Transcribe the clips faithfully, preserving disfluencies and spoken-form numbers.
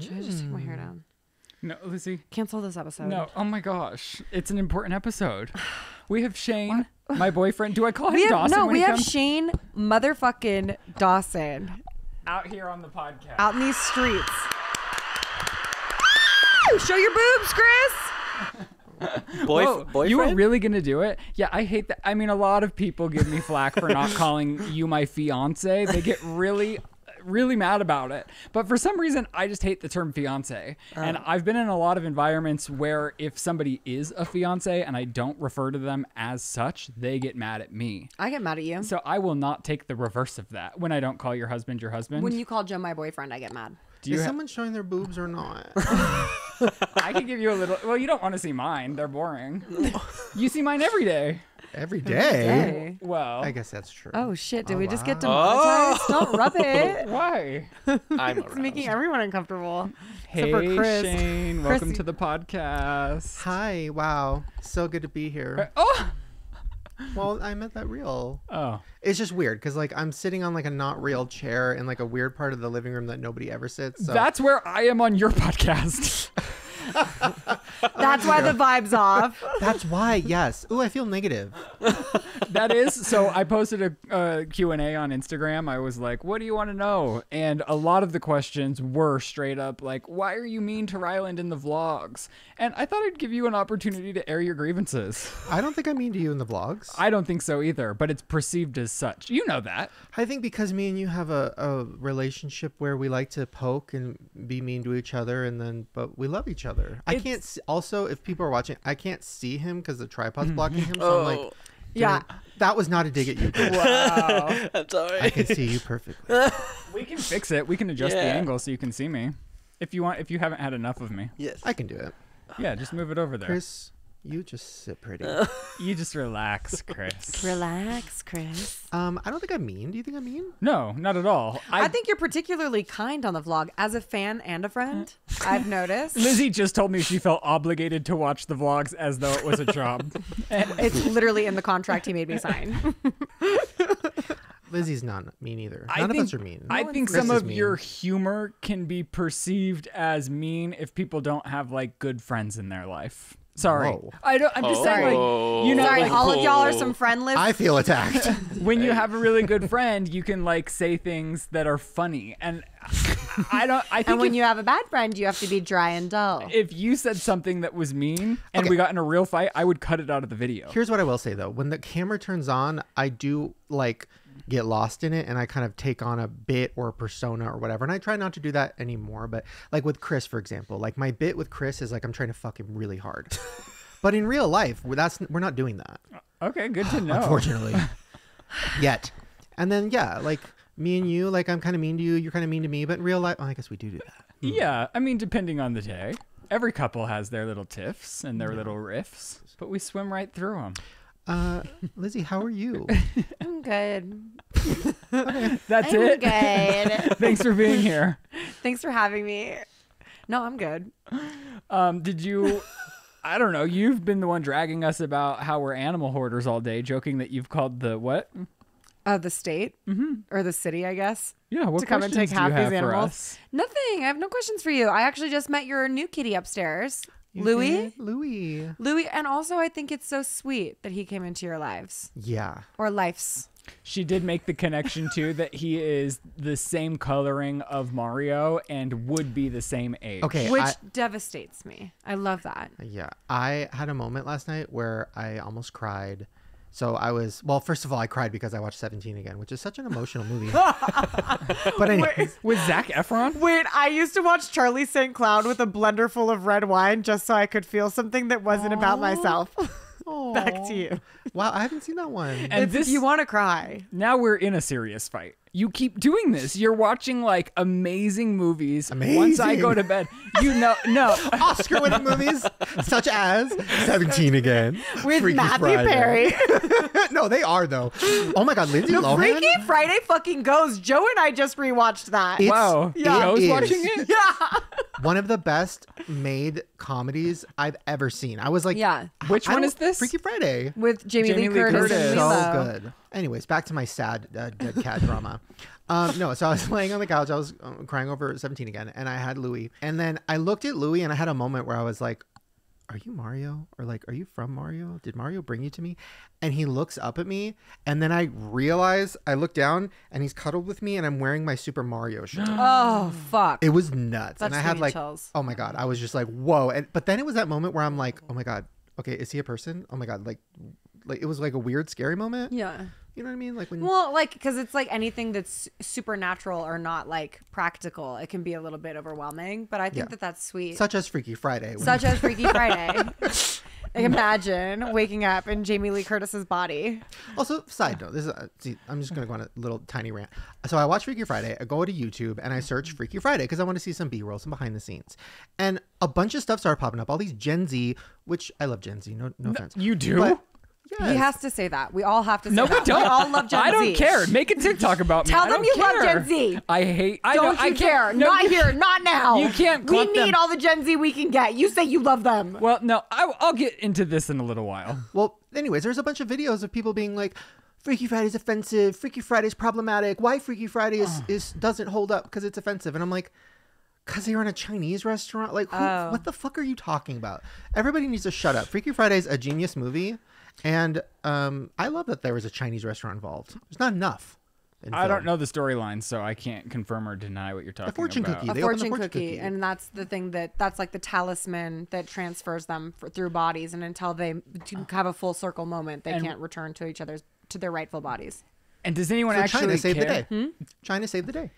Should mm. I just take my hair down? No, Lizzie. Cancel this episode. No. Oh my gosh. It's an important episode. We have Shane, what? my boyfriend. Do I call we him have, Dawson? No, we have comes? Shane motherfucking Dawson. Out here on the podcast. Out in these streets. Ah! Show your boobs, Chris. Boy, Whoa, boyfriend? You were really going to do it? Yeah, I hate that. I mean, a lot of people give me flack for not calling you my fiance. They get really... really mad about it, but for some reason I just hate the term fiance. Oh. And I've been in a lot of environments where if somebody is a fiance and I don't refer to them as such, they get mad at me. I get mad at you. So I will not take the reverse of that. When I don't call your husband your husband, when you call Jim my boyfriend, I get mad. Do you is someone showing their boobs or not? I can give you a little. Well, you don't want to see mine, they're boring. You see mine every day. Every day? Every day. Well, I guess that's true. Oh shit! Did oh, we wow. just get demonetized? Oh. Don't rub it. Why? I'm it's making everyone uncomfortable. Hey, except for Chris. Shane, welcome Chris. to the podcast. Hi! Wow, so good to be here. Oh. Well, I meant that real. Oh. It's just weird because like I'm sitting on like a not real chair in like a weird part of the living room that nobody ever sits. So. That's where I am on your podcast. That's why the vibe's off. That's why, yes. Ooh, I feel negative. That is. So I posted a uh, Q and A on Instagram. I was like, what do you want to know? And a lot of the questions were straight up like, why are you mean to Ryland in the vlogs? And I thought I'd give you an opportunity to air your grievances. I don't think I'm mean to you in the vlogs. I don't think so either, but it's perceived as such. You know that. I think because me and you have a, a relationship where we like to poke and be mean to each other, and then but we love each other. I it's, can't see, also if people are watching I can't see him because the tripod's blocking him, so oh. I'm like yeah that was not a dig at you. Wow. I'm sorry. I can see you perfectly. We can fix it. We can adjust yeah. the angle so you can see me if you want, if you haven't had enough of me. Yes, I can do it. Yeah, just move it over there. Chris, you just sit pretty. You just relax, Chris. Relax, Chris. Um, I don't think I'm mean. Do you think I'm mean? No, not at all. I, I think you're particularly kind on the vlog. As a fan and a friend, I've noticed. Lizzie just told me she felt obligated to watch the vlogs as though it was a job. It's literally in the contract he made me sign. Lizzie's not mean either. None I of think, us are mean. I no think some of your humor can be perceived as mean if people don't have like good friends in their life. Sorry. Whoa. I don't I'm just oh. saying like you know Sorry, like, all of y'all are some friendless. I feel attacked. When you have a really good friend, you can like say things that are funny. And I don't I think And when if, you have a bad friend, you have to be dry and dull. If you said something that was mean and okay. we got in a real fight, I would cut it out of the video. Here's what I will say though. When the camera turns on, I do like get lost in it and I kind of take on a bit or a persona or whatever, and I try not to do that anymore. But like with Chris, for example, like my bit with Chris is like I'm trying to fuck him really hard. But in real life we're, that's we're not doing that. Okay, good to know. Unfortunately. Yet. And then yeah, like me and you, like I'm kind of mean to you, you're kind of mean to me, but in real life, well, I guess we do do that. Yeah, I mean depending on the day, every couple has their little tiffs and their yeah. little riffs, but we swim right through them. Uh, Lizzie, how are you? I'm good. Okay. That's I'm it. Good. Thanks for being here. Thanks for having me. No, I'm good. Um, did you? I don't know. You've been the one dragging us about how we're animal hoarders all day, joking that you've called the what? Uh, the state mm-hmm. or the city, I guess. Yeah. What to come and take half these animals? Nothing. I have no questions for you. I actually just met your new kitty upstairs. Louis? Louis. Louis. And also, I think it's so sweet that he came into your lives. Yeah. Or lives. She did make the connection, too, that he is the same coloring of Mario and would be the same age. Okay. Which I, devastates me. I love that. Yeah. I had a moment last night where I almost cried. So I was, well, first of all, I cried because I watched seventeen Again, which is such an emotional movie. But anyway, with Zac Efron? Wait, I used to watch Charlie Saint Cloud with a blender full of red wine just so I could feel something that wasn't Aww. About myself. Aww. Back to you. Wow, I haven't seen that one. And it's, this, you want to cry. Now we're in a serious fight. You keep doing this. You're watching like amazing movies. Amazing. Once I go to bed, you know, no Oscar winning movies such as seventeen Again with Freaky Matthew Friday. Perry. No, they are though. Oh my God, Lindsay Lohan. Freaky Friday fucking goes. Joe and I just rewatched that. It's, wow, yeah. Joe's watching it. Yeah. one of the best made comedies I've ever seen. I was like, yeah. Which one is this? Freaky Friday. With Jamie, Jamie Lee Curtis. Curtis. So good. Anyways, back to my sad uh, dead cat drama. Um, no, so I was laying on the couch. I was um, crying over seventeen Again, and I had Louis. And then I looked at Louis, and I had a moment where I was like, are you Mario? Or like, are you from Mario? Did Mario bring you to me? And he looks up at me, and then I realize I look down and he's cuddled with me, and I'm wearing my Super Mario shirt. Oh, fuck. It was nuts. That's and I had like, chills. Oh my God, I was just like, whoa. And but then it was that moment where I'm like, oh my God, okay, is he a person? Oh my God, like, like it was like a weird, scary moment. Yeah. You know what I mean? Like when well, like because it's like anything that's supernatural or not like practical, it can be a little bit overwhelming. But I think yeah. that that's sweet. Such as Freaky Friday. Such as Freaky Friday. Like imagine waking up in Jamie Lee Curtis's body. Also, side note, this is a, see, I'm just gonna go on a little tiny rant. So I watch Freaky Friday. I go to YouTube and I search Freaky Friday because I want to see some B-roll, some behind the scenes, and a bunch of stuff started popping up. All these Gen Z, which I love Gen Z. No, no, no offense. You do. But, yes. He has to say that. We all have to say no, that. No, we don't. We all love Gen Z. I don't care. Make a TikTok about me. Tell them you care. love Gen Z. I hate... I don't, don't you I care. No, not you, here. Not now. You can't We need them. all the Gen Z we can get. You say you love them. Well, no. I, I'll get into this in a little while. Well, anyways, there's a bunch of videos of people being like, Freaky Friday's offensive. Freaky Friday's problematic. Why Freaky Friday is, is, doesn't hold up because it's offensive. And I'm like... Because they were in a Chinese restaurant. Like, who, oh. what the fuck are you talking about? Everybody needs to shut up. Freaky Friday's a genius movie. And um, I love that there was a Chinese restaurant involved. There's not enough. I film. don't know the storyline, so I can't confirm or deny what you're talking about. A fortune about. cookie. They a fortune, the fortune cookie. cookie. And that's the thing that that's like the talisman that transfers them for, through bodies. And until they have a full circle moment, they and, can't return to each other's, to their rightful bodies. And does anyone so actually China saved care? the day. Hmm? China saved the day.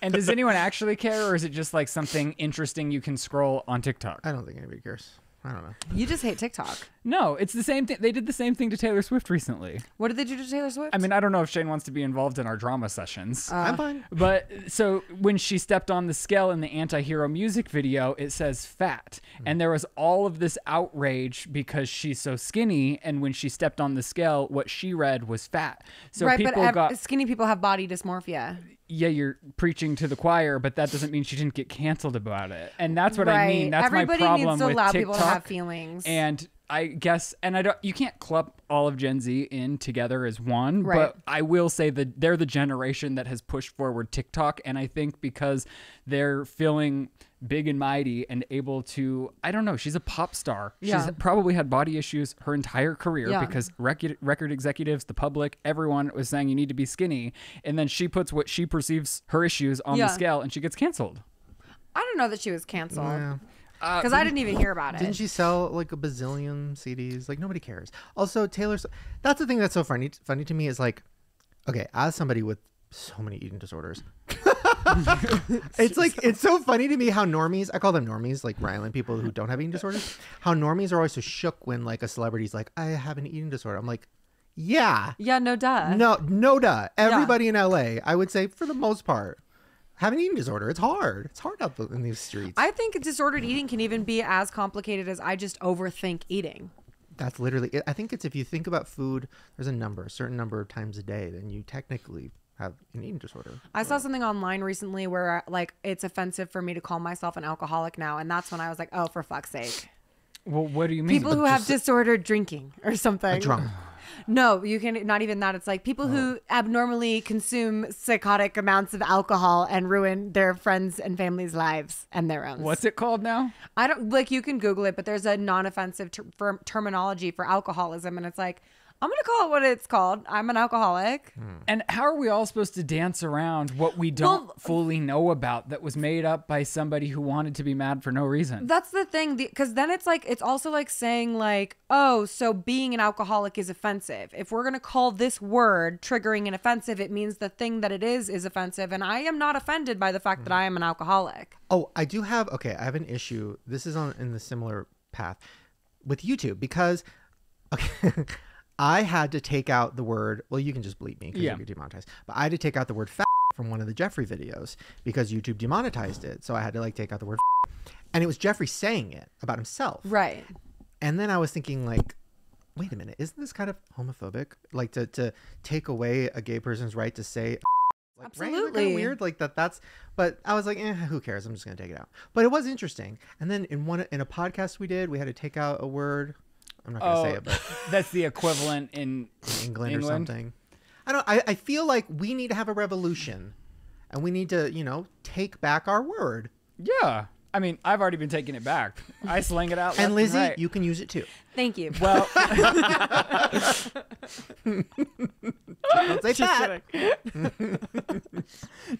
And does anyone actually care, or is it just like something interesting you can scroll on TikTok? I don't think anybody cares. I don't know. You just hate TikTok. No, it's the same thing. They did the same thing to Taylor Swift recently. What did they do to Taylor Swift? I mean, I don't know if Shane wants to be involved in our drama sessions. Uh, I'm fine. But so when she stepped on the scale in the anti-hero music video, it says fat. Mm. And there was all of this outrage because she's so skinny. And when she stepped on the scale, what she read was fat. So right, people but got... skinny people have body dysmorphia. Yeah, you're preaching to the choir, but that doesn't mean she didn't get canceled about it. And that's what right. I mean. That's Everybody my problem needs to with allow TikTok. People to have feelings. And I guess, and I don't, you can't clump all of Gen Z in together as one, right. but I will say that they're the generation that has pushed forward TikTok. And I think because they're feeling big and mighty and able to, I don't know, she's a pop star. Yeah. She's probably had body issues her entire career yeah. because record, record executives, the public, everyone was saying you need to be skinny. And then she puts what she perceives her issues on yeah. the scale and she gets canceled. I don't know that she was canceled. Yeah. Because uh, I didn't even hear about it. Didn't she sell like a bazillion C Ds? Like nobody cares. Also, Taylor, that's the thing that's so funny, funny to me is like, okay, as somebody with so many eating disorders, it's like, it's so funny to me how normies, I call them normies, like Ryland people who don't have eating disorders, how normies are always so shook when like a celebrity's like, I have an eating disorder. I'm like, yeah. Yeah, no duh. No, no duh. Everybody yeah. in L A, I would say for the most part. Have an eating disorder. It's hard. It's hard out in these streets. I think disordered eating can even be as complicated as I just overthink eating. That's literally it. I think it's if you think about food, there's a number, a certain number of times a day, then you technically have an eating disorder. I saw something online recently where like it's offensive for me to call myself an alcoholic now. And that's when I was like, oh, for fuck's sake. Well, what do you mean? People but who have disordered drinking or something. A drunk. No, you can not even that. It's like people who abnormally consume psychotic amounts of alcohol and ruin their friends' and families' lives and their own. What's it called now? I don't like you can Google it, but there's a non-offensive ter for terminology for alcoholism. And it's like, I'm going to call it what it's called. I'm an alcoholic. Hmm. And how are we all supposed to dance around what we don't well, fully know about that was made up by somebody who wanted to be mad for no reason? That's the thing. Because the, then it's like, it's also like saying like, oh, so being an alcoholic is offensive. If we're going to call this word triggering and offensive, it means the thing that it is is offensive. And I am not offended by the fact hmm. that I am an alcoholic. Oh, I do have, okay, I have an issue. This is on in the similar path with YouTube because, okay. I had to take out the word, well, you can just bleep me because yeah. you could demonetize, but I had to take out the word fat from one of the Jeffree videos because YouTube demonetized it. So I had to like take out the word fat. And it was Jeffree saying it about himself. Right. And then I was thinking like, wait a minute, isn't this kind of homophobic? Like to, to take away a gay person's right to say Like, absolutely. Right? Kind of weird like that. That's, but I was like, eh, who cares? I'm just going to take it out. But it was interesting. And then in one, in a podcast we did, we had to take out a word. I'm not going to oh, say it, but that's the equivalent in England, England or something. I don't, I, I feel like we need to have a revolution and we need to, you know, take back our word. Yeah. I mean, I've already been taking it back. I slang it out. And Lizzie, and right. you can use it too. Thank you. Well, don't say that.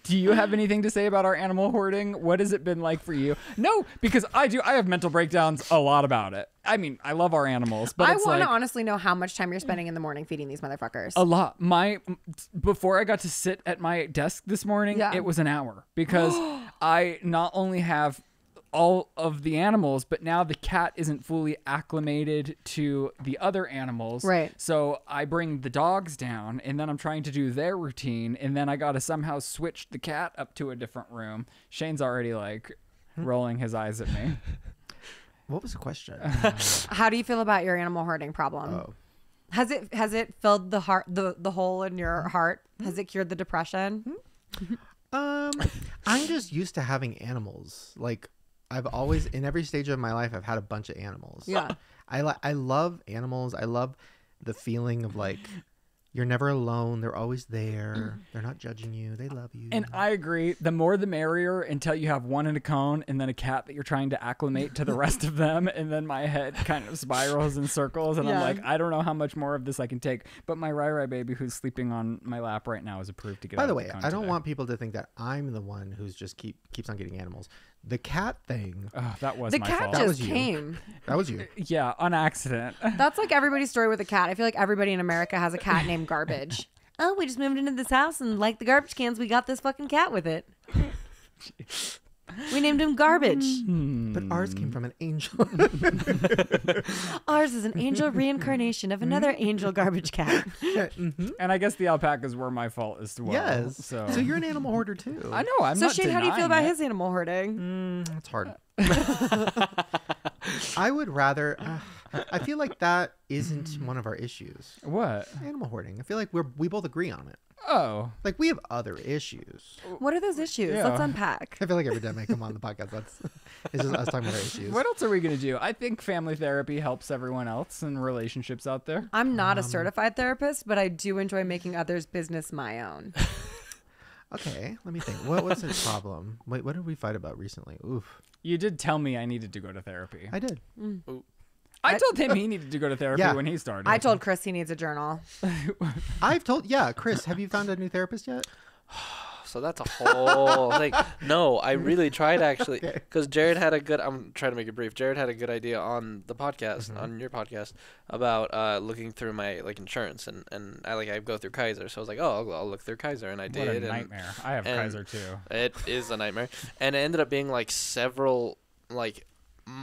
Do you have anything to say about our animal hoarding? What has it been like for you? No, because I do. I have mental breakdowns a lot about it. I mean, I love our animals, but I want to like, honestly know how much time you're spending in the morning feeding these motherfuckers. A lot. My before I got to sit at my desk this morning, yeah. it was an hour because I not only have all of the animals, but now the cat isn't fully acclimated to the other animals. Right. So I bring the dogs down and then I'm trying to do their routine. And then I got to somehow switch the cat up to a different room. Shane's already like rolling his eyes at me. What was the question? How do you feel about your animal hoarding problem? Oh. Has it, has it filled the heart, the, the hole in your heart? Has it cured the depression? um, I'm just used to having animals. Like, I've always, in every stage of my life, I've had a bunch of animals. Yeah. I, li I love animals. I love the feeling of like, you're never alone. They're always there. They're not judging you. They love you. And I agree. The more the merrier until you have one in a cone and then a cat that you're trying to acclimate to the rest of them. And then my head kind of spirals in circles. And yeah. I'm like, I don't know how much more of this I can take. But my Rai Rai baby who's sleeping on my lap right now is approved to get By out the way, of the cone I don't today. want people to think that I'm the one who's just keep keeps on getting animals. The cat thing. Oh, that was the my cat fault. Just that was you. came. That was you. Yeah, on accident. That's like everybody's story with a cat. I feel like everybody in America has a cat named Garbage. Oh, we just moved into this house and like the garbage cans, we got this fucking cat with it. We named him Garbage. Mm. But ours came from an angel. Ours is an angel reincarnation of another angel garbage cat. Mm-hmm. And I guess the alpacas were my fault as well. Yes. So, so you're an animal hoarder too. I know. I'm so not Shane, how do you feel about it. his animal hoarding? Mm, it's hard. I would rather. Uh, I feel like that isn't one of our issues. What? Animal hoarding. I feel like we're we both agree on it. Oh, like we have other issues. What are those issues? Yeah. Let's unpack. I feel like every time I come on the podcast, that's it's just us talking about our issues. What else are we gonna do? I think family therapy helps everyone else in relationships out there. I'm not um, a certified therapist, but I do enjoy making others' business my own. Okay, let me think. What was his problem? Wait, what did we fight about recently? Oof. You did tell me I needed to go to therapy. I did. Mm. Ooh. I told him he needed to go to therapy yeah. when he started. I told Chris he needs a journal. I've told, yeah, Chris, have you found a new therapist yet? So that's a whole thing. No, I really tried actually because Jared had a good, I'm trying to make it brief. Jared had a good idea on the podcast, mm-hmm. on your podcast about uh, looking through my like insurance and, and I like I go through Kaiser. So I was like, oh, I'll, I'll look through Kaiser. And I did. What a nightmare. And, I have Kaiser too. It is a nightmare. And it ended up being like several like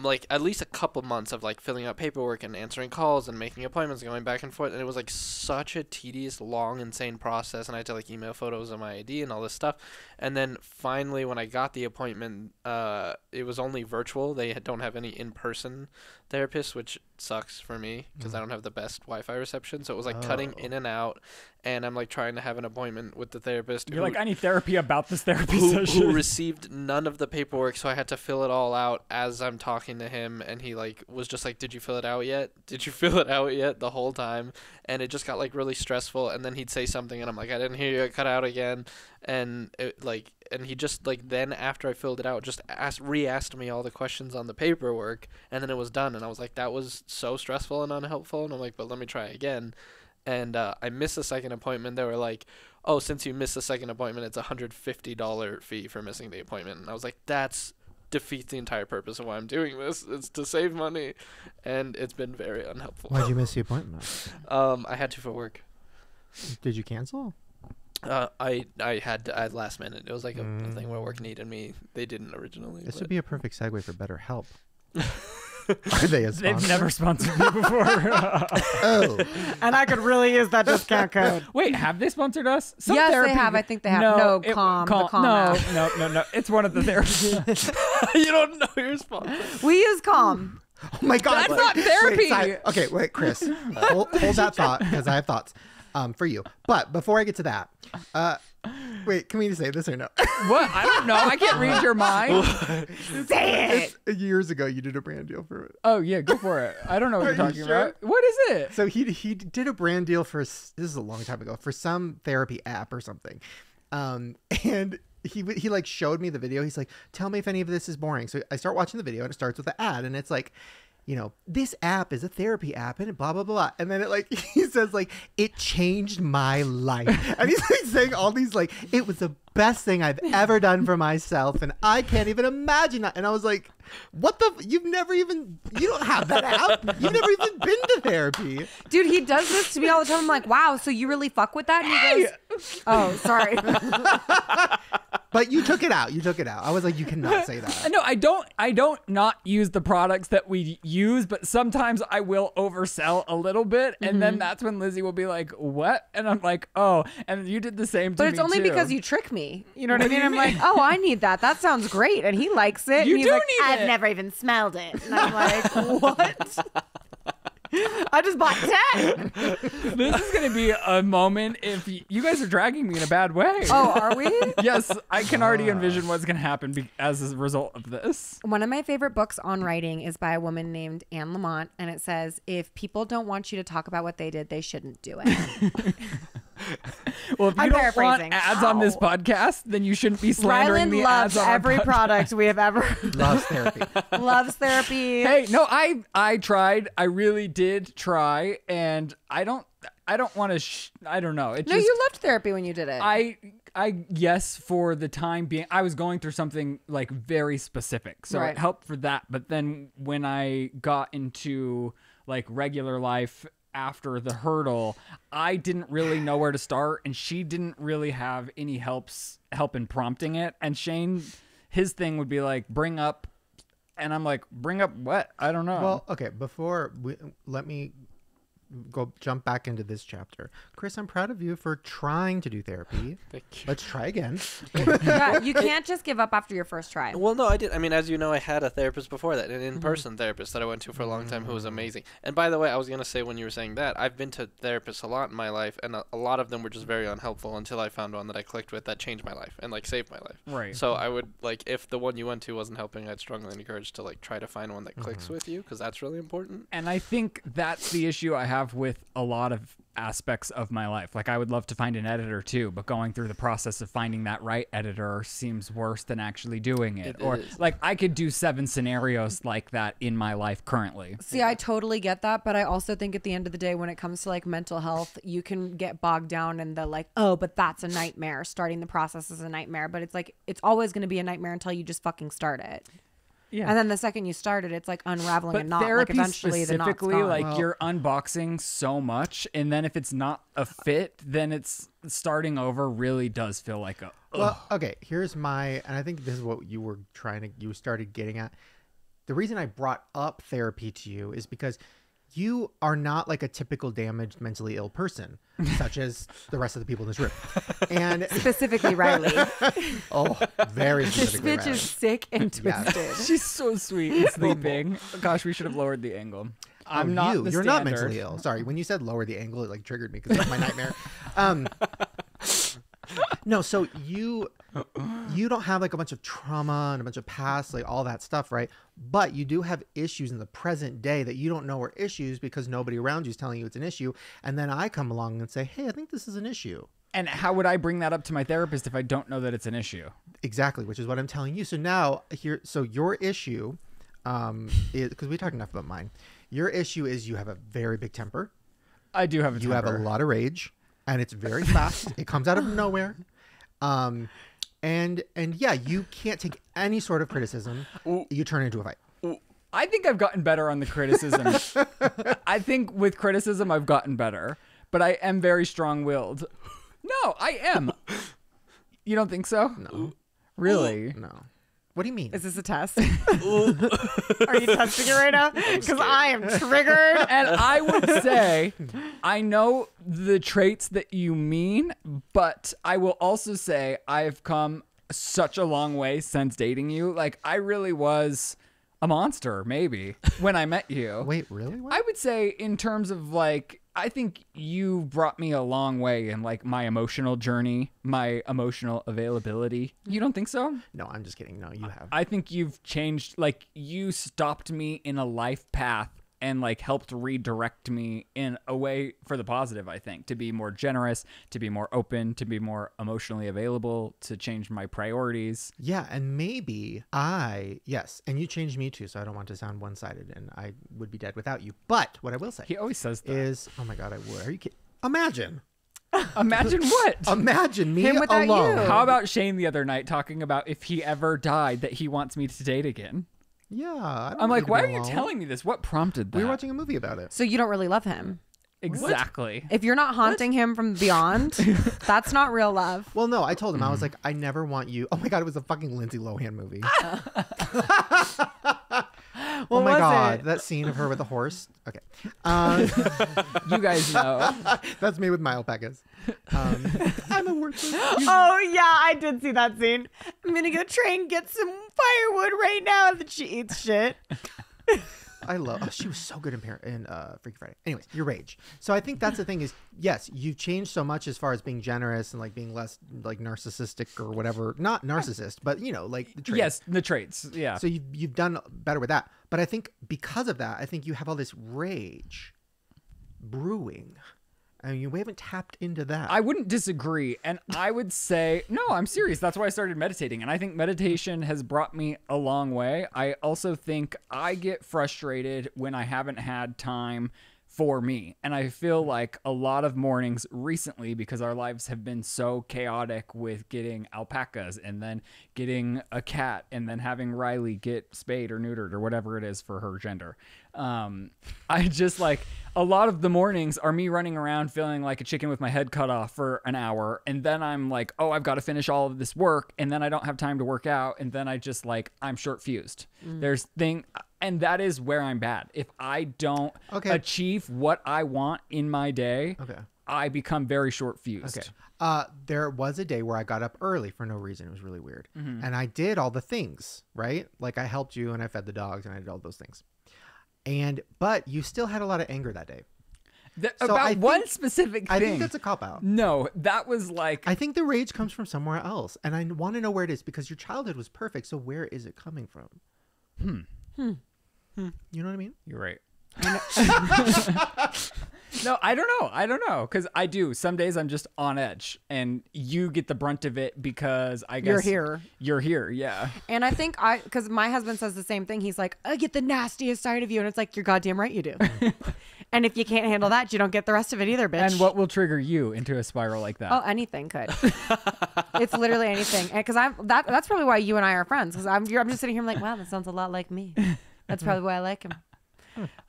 like at least a couple months of like filling out paperwork and answering calls and making appointments and going back and forth, and it was like such a tedious, long, insane process, and I had to like email photos of my I D and all this stuff. And then finally when I got the appointment, uh it was only virtual. They don't have any in-person therapists, which sucks for me because mm. I don't have the best Wi-Fi reception, so it was like oh. cutting in and out, and I'm like trying to have an appointment with the therapist. You're who, like, I need therapy about this therapy who, session. Who received none of the paperwork, so I had to fill it all out as I'm talking to him, and he like was just like, did you fill it out yet? Did you fill it out yet? The whole time, and it just got like really stressful, and then he'd say something, and I'm like, I didn't hear you, I cut out again, and it like, and he just like then after I filled it out just asked re-asked me all the questions on the paperwork, and then it was done, and I was like, that was so stressful and unhelpful, and I'm like, but let me try again. And uh, I missed the second appointment. They were like, oh, since you missed the second appointment, it's a one hundred fifty dollar fee for missing the appointment. And I was like, that's defeats the entire purpose of why I'm doing this. It's to save money, and it's been very unhelpful. Why'd you miss the appointment? um, I had to for work. Did you cancel? Uh, I I had to, I had last minute. It was like a, mm. a thing where work needed me. They didn't originally. This but... would be a perfect segue for Better Help. Are they a sponsor? They've never sponsored me before. Oh, and I could really use that discount code. Wait, have they sponsored us? Some yes, therapy... they have. I think they have. No, no it, calm, calm, the calm. No, app. no, no, no. It's one of the therapies. You don't know your sponsor. We use Calm. Oh my God, that's wait, not therapy. Wait, sorry. Okay, wait, Chris, hold, hold that thought because I have thoughts um, for you. But before I get to that, uh, Wait, can we say this or no? What? I don't know. I can't read your mind. Say it. It's, years ago, you did a brand deal for it. Oh yeah, go for it. I don't know what you're talking you sure? about. What is it? So he he did a brand deal for this is a long time ago for some therapy app or something, um, and he he like showed me the video. He's like, "Tell me if any of this is boring." So I start watching the video, and it starts with the ad, and it's like, you know, this app is a therapy app and blah, blah, blah. And then it like, he says like, it changed my life. And he's like saying all these like, it was the best thing I've ever done for myself. And I can't even imagine that. And I was like, what the, f you've never even, you don't have that app. You've never even been to therapy. Dude, he does this to me all the time. I'm like, wow, so you really fuck with that? And he goes, oh, sorry. But you took it out. You took it out. I was like, you cannot say that. No, I don't. I don't not use the products that we use, but sometimes I will oversell a little bit, and mm-hmm. then that's when Lizzie will be like, "What?" And I'm like, "Oh." And you did the same. But to it's me only too. Because you trick me. You know what, what I mean? I'm like, "Oh, I need that. That sounds great." And he likes it. You and he's do like, need I've it. I've never even smelled it. And I'm like, what? I just bought ten. This is going to be a moment if you, you guys are dragging me in a bad way. Oh, are we? Yes, I can already envision what's going to happen as a result of this. One of my favorite books on writing is by a woman named Anne Lamont, and it says, if people don't want you to talk about what they did, they shouldn't do it. Well, if you I'm don't want ads Ow. on this podcast, then you shouldn't be slandering Ryland the loves ads on every podcast. Product we have ever loves therapy. Loves therapy. Hey, no, I I tried. I really did try, and I don't I don't want to. Sh I don't know. It no, just, you loved therapy when you did it. I I yes, for the time being, I was going through something like very specific, so right. it helped for that. But then when I got into like regular life. After the hurdle, I didn't really know where to start, and she didn't really have any helps help in prompting it. And Shane, his thing would be like, bring up, and I'm like, bring up what? I don't know. Well, okay, before we, let me go jump back into this chapter. Chris, I'm proud of you for trying to do therapy. Thank you. Let's try again. Yeah, you can't just give up after your first try. Well, no, I did. I mean, as you know, I had a therapist before that, an in-person mm-hmm. therapist that I went to for a long time who was amazing. And by the way, I was going to say when you were saying that, I've been to therapists a lot in my life, and a, a lot of them were just very unhelpful until I found one that I clicked with that changed my life and, like, saved my life. Right. So I would, like, if the one you went to wasn't helping, I'd strongly encourage to, like, try to find one that clicks mm-hmm. with you, because that's really important. And I think that's the issue I have with a lot of aspects of my life. Like, I would love to find an editor too, but going through the process of finding that right editor seems worse than actually doing it. It or is. Like, I could do seven scenarios like that in my life currently. See, I totally get that, but I also think at the end of the day, when it comes to like mental health, you can get bogged down in the like, oh, but that's a nightmare. Starting the process is a nightmare, but it's like, it's always going to be a nightmare until you just fucking start it. Yeah. And then the second you started, it's like unraveling but a knot. Like eventually the knot's gone. Like well, you're unboxing so much, and then if it's not a fit, then it's starting over. Really does feel like a. Ugh. Well, okay. Here's my, and I think this is what you were trying to. You started getting at. The reason I brought up therapy to you is because you are not like a typical damaged mentally ill person, such as the rest of the people in this room. And specifically Riley. Oh, very specifically This bitch Riley. Is sick and twisted. Yeah. She's so sweet and sleeping. Gosh, we should have lowered the angle. I'm oh, not you. You're standard. Not mentally ill. Sorry, when you said lower the angle, it like triggered me because that's my nightmare. Um, no, so you you don't have like a bunch of trauma and a bunch of past, like all that stuff, right? But you do have issues in the present day that you don't know are issues because nobody around you is telling you it's an issue. And then I come along and say, hey, I think this is an issue. And how would I bring that up to my therapist if I don't know that it's an issue? Exactly, which is what I'm telling you. So now here, so your issue um, is, because we talked enough about mine. Your issue is you have a very big temper. I do have a temper. You have a lot of rage. And it's very fast. It comes out of nowhere. Um, and and yeah, you can't take any sort of criticism. Ooh. You turn into a fight. Ooh. I think I've gotten better on the criticism. I think with criticism, I've gotten better. But I am very strong-willed. No, I am. You don't think so? No. Really? Ooh. No. What do you mean? Is this a test? Are you testing it right now? Because I am triggered. And I would say, I know the traits that you mean, but I will also say I've come such a long way since dating you. Like, I really was a monster, maybe, when I met you. Wait, really? What? I would say in terms of, like, I think you brought me a long way in like my emotional journey, my emotional availability. You don't think so? No, I'm just kidding. No, you have. I think you've changed, like you stopped me in a life path and like helped redirect me in a way for the positive, I think, to be more generous, to be more open, to be more emotionally available, to change my priorities. Yeah, and maybe I, yes, and you changed me too, so I don't want to sound one-sided and I would be dead without you. But what I will say. He always says that. Is, oh my God, I would. Are you kidding? Imagine. Imagine what? Imagine me Him without alone. You. How about Shane the other night talking about if he ever died that he wants me to date again? Yeah. I I'm like, why are you telling me this? What prompted that? We were watching a movie about it. So you don't really love him. Exactly. What? If you're not haunting what? him from beyond, that's not real love. Well, no, I told him. Mm. I was like, I never want you. Oh my God, it was a fucking Lindsay Lohan movie. Oh my God, it? that scene of her with the horse. Okay. Um, you guys know. That's me with my alpacas. Um, I'm a worthless. Oh yeah, I did see that scene. I'm going to go try and get some firewood right now that she eats shit. I love, oh, she was so good in, in uh, Freaky Friday. Anyways, your rage. So I think that's the thing is, yes, you've changed so much as far as being generous and like being less like narcissistic or whatever. Not narcissist, but you know, like the traits. Yes, the traits, yeah. So you've, you've done better with that. But I think because of that, I think you have all this rage brewing. I mean, we haven't tapped into that. I wouldn't disagree. And I would say, no, I'm serious. That's why I started meditating. And I think meditation has brought me a long way. I also think I get frustrated when I haven't had time for me. And I feel like a lot of mornings recently, because our lives have been so chaotic with getting alpacas and then getting a cat and then having Riley get spayed or neutered or whatever it is for her gender. Um, I just like a lot of the mornings are me running around feeling like a chicken with my head cut off for an hour. And then I'm like, oh, I've got to finish all of this work. And then I don't have time to work out. And then I just like, I'm short fused. Mm. There's thing. And that is where I'm bad. If I don't okay. achieve what I want in my day, okay. I become very short fused. Okay. Uh, there was a day where I got up early for no reason. It was really weird. Mm-hmm. And I did all the things, right? Like I helped you and I fed the dogs and I did all those things. And but you still had a lot of anger that day. The, so about I one think, specific thing. I think that's a cop out. No, that was like. I think the rage comes from somewhere else. And I want to know where it is because your childhood was perfect. So where is it coming from? Hmm. Hmm. Hmm. You know what I mean? You're right. No, I don't know. I don't know. Because I do. Some days I'm just on edge and you get the brunt of it because I guess you're here. You're here. Yeah. And I think I, because my husband says the same thing. He's like, I get the nastiest side of you. And it's like, you're goddamn right you do. And if you can't handle that, you don't get the rest of it either, bitch. And what will trigger you into a spiral like that? Oh, anything could. It's literally anything. Because I'm that, that's probably why you and I are friends. Because I'm, you're, I'm just sitting here I'm like, wow, that sounds a lot like me. That's probably why I like him.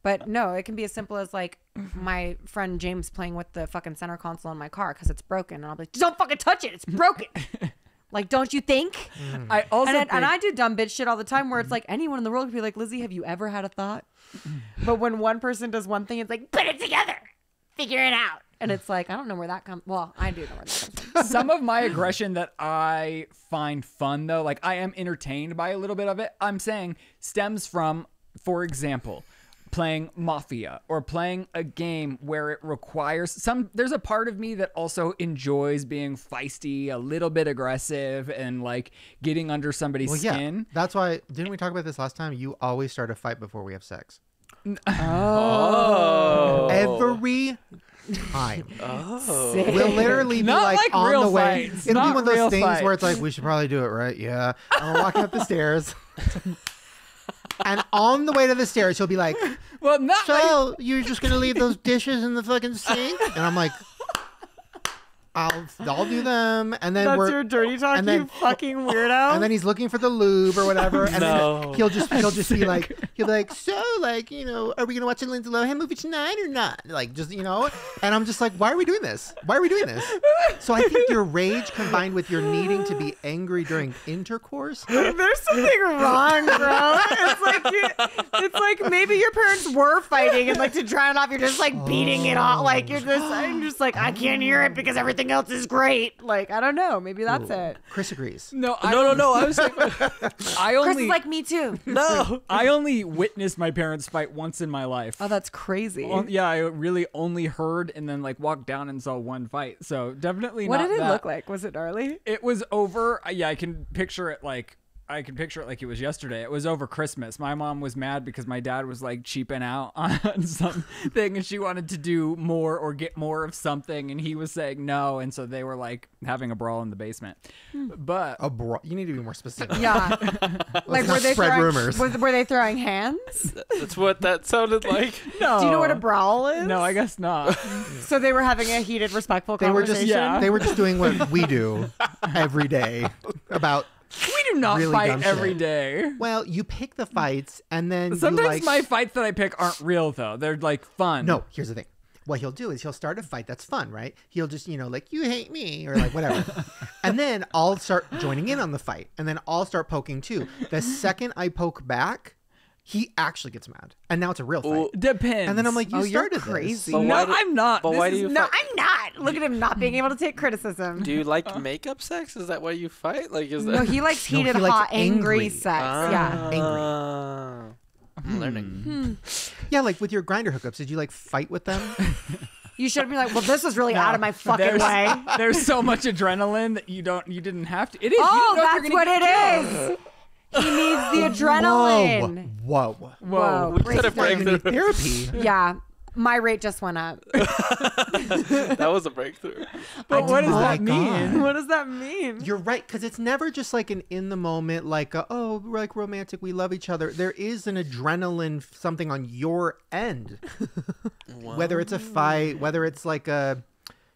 But no, it can be as simple as like my friend James playing with the fucking center console in my car because it's broken. And I'll be like, don't fucking touch it. It's broken. Like, don't you think? Mm. I also and, think and I do dumb bitch shit all the time where it's like anyone in the world would be like, Lizzie, have you ever had a thought? But when one person does one thing, it's like, put it together. Figure it out. And it's like, I don't know where that comes. Well, I do know where that comes from. Some of my aggression that I find fun, though, like I am entertained by a little bit of it. I'm saying stems from, for example, playing Mafia or playing a game where it requires some, there's a part of me that also enjoys being feisty, a little bit aggressive and like getting under somebody's well, skin. Yeah. That's why, didn't we talk about this last time? You always start a fight before we have sex. Oh. Every time. Oh. We'll literally be like, like on the way. Fights. It'll Not be one of those things fights. Where it's like, we should probably do it, right? Yeah. And we're walking up the stairs. And on the way to the stairs, he'll be like, well, not so like you're just going to leave those dishes in the fucking sink? And I'm like, I'll, I'll do them. And then That's we're, your dirty talk, and then, you fucking weirdo. And then he's looking for the lube or whatever. And no. then he'll just, he'll just be like, he'll be like, so like, you know, are we going to watch a Lindsay Lohan movie tonight or not? Like, just, you know, and I'm just like, why are we doing this? Why are we doing this? So I think your rage combined with your needing to be angry during intercourse. There's something wrong, bro. It's like, you, it's like maybe your parents were fighting and like to drown it off. You're just like beating it off. Like you're just, I'm just like, I can't hear it because everything everything else is great. Like, I don't know. Maybe that's Ooh. it. Chris agrees. No, I, no, no, no. I was like, I only Chris is like me too. No, I only witnessed my parents fight once in my life. Oh, that's crazy. Well, yeah, I really only heard and then like walked down and saw one fight. So definitely what not What did it that. look like? Was it gnarly? It was over. Yeah, I can picture it like. I can picture it like it was yesterday. It was over Christmas. My mom was mad because my dad was like cheaping out on something and she wanted to do more or get more of something. And he was saying no. And so they were like having a brawl in the basement. Hmm. But a brawl. You need to be more specific. Yeah. Like, were they spread throwing, rumors. Was, were they throwing hands? That's what that sounded like. No. Do you know what a brawl is? No, I guess not. So they were having a heated, respectful they conversation. Were just, yeah. They were just doing what we do every day about. We do not really fight every shit. day. Well, you pick the fights and then sometimes you, like, my fights that I pick aren't real though. They're like fun. No, here's the thing. What he'll do is he'll start a fight that's fun, right? He'll just, you know, like, you hate me or like whatever. And then I'll start joining in on the fight and then I'll start poking too. The second I poke back, he actually gets mad. And now it's a real fight. Ooh, depends. And then I'm like, you oh, started you're crazy. This. No, do, I'm not. But this why is, do you No, fight? I'm not. Look at him not being able to take criticism. Do you like uh, makeup sex? Is that why you fight? Like, is that... No, he likes heated, no, he hot, likes angry. angry sex. Uh, yeah. Angry. I'm learning. Hmm. Yeah, like with your Grinder hookups, did you like fight with them? You should be like, well, this is really no, out of my fucking there's, way. There's so much adrenaline that you don't, you didn't have to. It is. Oh, you that's what it killed. is. He needs the adrenaline. Whoa. Whoa. Whoa. We could have breakthrough therapy. Yeah. My rate just went up. That was a breakthrough. But I what do, does oh that mean? God. What does that mean? You're right. Because it's never just like an in the moment, like, a, oh, we're like romantic. We love each other. There is an adrenaline, something on your end. Whether it's a fight, whether it's like a,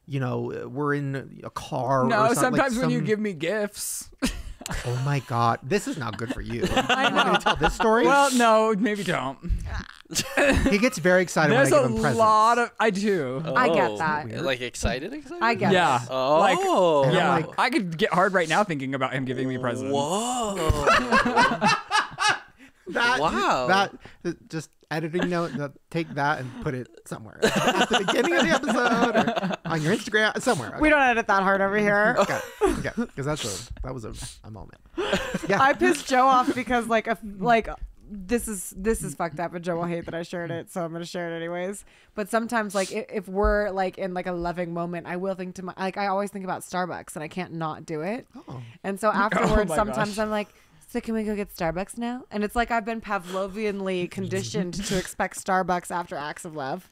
you know, we're in a car. No, or something, sometimes like when some... you give me gifts. Oh my God, this is not good for you. I'm not going to tell this story. Well, no, maybe don't. He gets very excited There's when I give him presents. There's a lot of, I do. Oh, I get that. Like excited, excited? I get yeah. that. Like, oh. Yeah. Like, I could get hard right now thinking about him giving me presents. Whoa. that, wow. That, just editing note, take that and put it somewhere. At the beginning of the episode or on your Instagram, somewhere. Okay. We don't edit that hard over here. Okay. Okay, because that's a that was a, a moment. Yeah. I pissed Joe off because like a, like this is this is fucked up, and Joe will hate that I shared it, so I'm gonna share it anyways. But sometimes like if, if we're like in like a loving moment, I will think to my like I always think about Starbucks, and I can't not do it. Oh. And so afterwards, oh sometimes gosh. I'm like, so can we go get Starbucks now? And it's like I've been Pavlovianly conditioned to expect Starbucks after acts of love.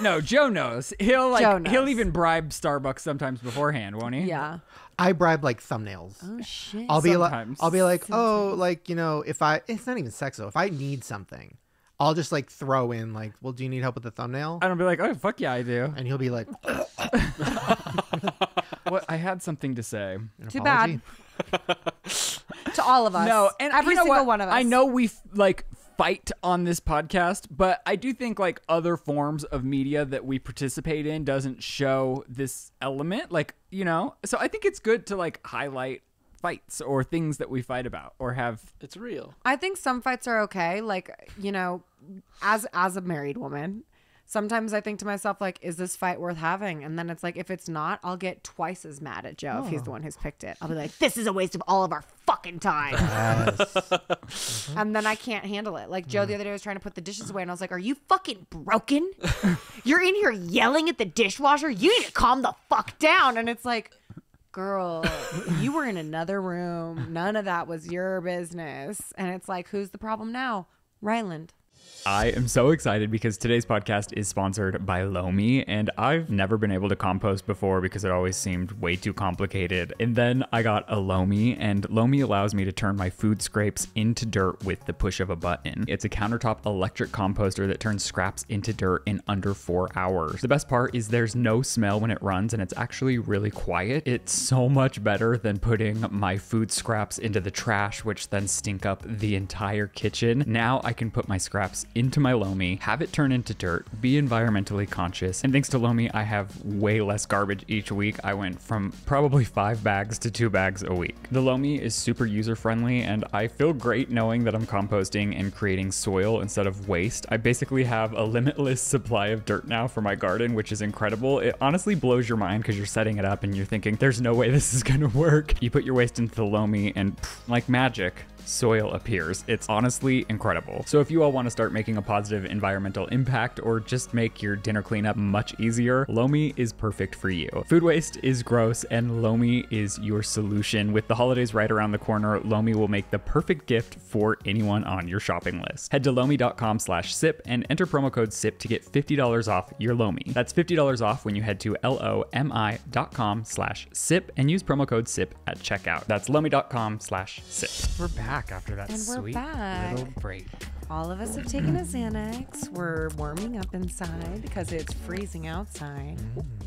No, Joe knows. He'll like Joe knows. He'll even bribe Starbucks sometimes beforehand, won't he? Yeah. I bribe like thumbnails. Oh shit. I'll be sometimes. like I'll be like, "Oh, like, you know, if I it's not even sex though. If I need something, I'll just like throw in like, well, do you need help with the thumbnail?" And I'll be like, "Oh, fuck yeah, I do." And he'll be like, "What? I had something to say." An Too apology? bad. To all of us. No, and every you know single what? one of us. I know we like fight on this podcast, but I do think like other forms of media that we participate in doesn't show this element, like, you know. So I think it's good to like highlight fights or things that we fight about or have. It's real. I think some fights are okay, like, you know, as as a married woman, sometimes I think to myself, like, is this fight worth having? And then it's like, if it's not, I'll get twice as mad at Joe oh. if he's the one who's picked it. I'll be like, this is a waste of all of our fucking time. Yes. And then I can't handle it. Like, Joe the other day was trying to put the dishes away, and I was like, are you fucking broken? You're in here yelling at the dishwasher? You need to calm the fuck down. And it's like, girl, you were in another room. None of that was your business. And it's like, who's the problem now? Ryland. I am so excited because today's podcast is sponsored by Lomi, and I've never been able to compost before because it always seemed way too complicated. And then I got a Lomi, and Lomi allows me to turn my food scrapes into dirt with the push of a button. It's a countertop electric composter that turns scraps into dirt in under four hours. The best part is there's no smell when it runs, and it's actually really quiet. It's so much better than putting my food scraps into the trash, which then stink up the entire kitchen. Now I can put my scraps scraps into my Lomi, have it turn into dirt, be environmentally conscious. And thanks to Lomi, I have way less garbage each week. I went from probably five bags to two bags a week. The Lomi is super user-friendly, and I feel great knowing that I'm composting and creating soil instead of waste. I basically have a limitless supply of dirt now for my garden, which is incredible. It honestly blows your mind because you're setting it up and you're thinking, there's no way this is gonna work. You put your waste into the Lomi and pff, like magic, soil appears. It's honestly incredible. So if you all want to start making a positive environmental impact or just make your dinner cleanup much easier, Lomi is perfect for you. Food waste is gross and Lomi is your solution. With the holidays right around the corner, Lomi will make the perfect gift for anyone on your shopping list. Head to lomi.com slash sip and enter promo code sip to get fifty dollars off your Lomi. That's fifty dollars off when you head to L O M I dot com slash sip and use promo code sip at checkout. That's lomi.com slash sip. We're back. After that and sweet we're back. Little break. All of us have taken a Xanax. We're warming up inside because it's freezing outside.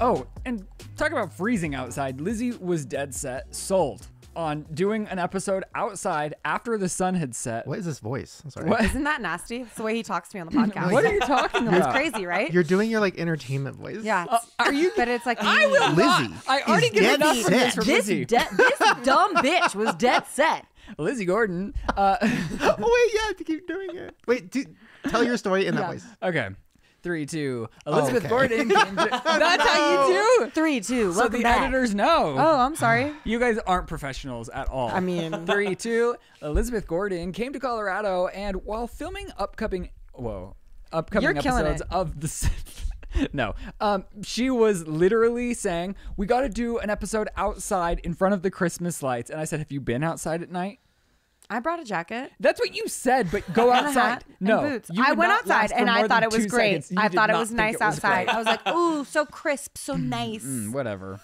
Oh, and talk about freezing outside. Lizzie was dead set, sold on doing an episode outside after the sun had set. What is this voice? I'm sorry. What? Isn't that nasty? It's the way he talks to me on the podcast. What are you talking about? It's crazy, right? You're doing your like entertainment voice. Yeah. Uh, are you? But it's like, I will Lizzie. Not. I already get enough from this from Lizzie. This, this dumb bitch was dead set. Lizzie Gordon. Uh, oh, wait, yeah, I have to keep doing it. Wait, do, tell your story in that yeah. voice. Okay. Three, two. Elizabeth oh, okay. Gordon. Came to, that's no. how you do. Three, two. So the back. Editors know. Oh, I'm sorry. You guys aren't professionals at all. I mean. Three, two. Elizabeth Gordon came to Colorado, and while filming upcoming, whoa, upcoming You're episodes of The Sip. No, um, she was literally saying, we got to do an episode outside in front of the Christmas lights. And I said, have you been outside at night? I brought a jacket. That's what you said, but go outside. No, boots. I went outside and I thought it was great. I thought it was nice outside. I was like, ooh, so crisp, so nice. Mm, whatever.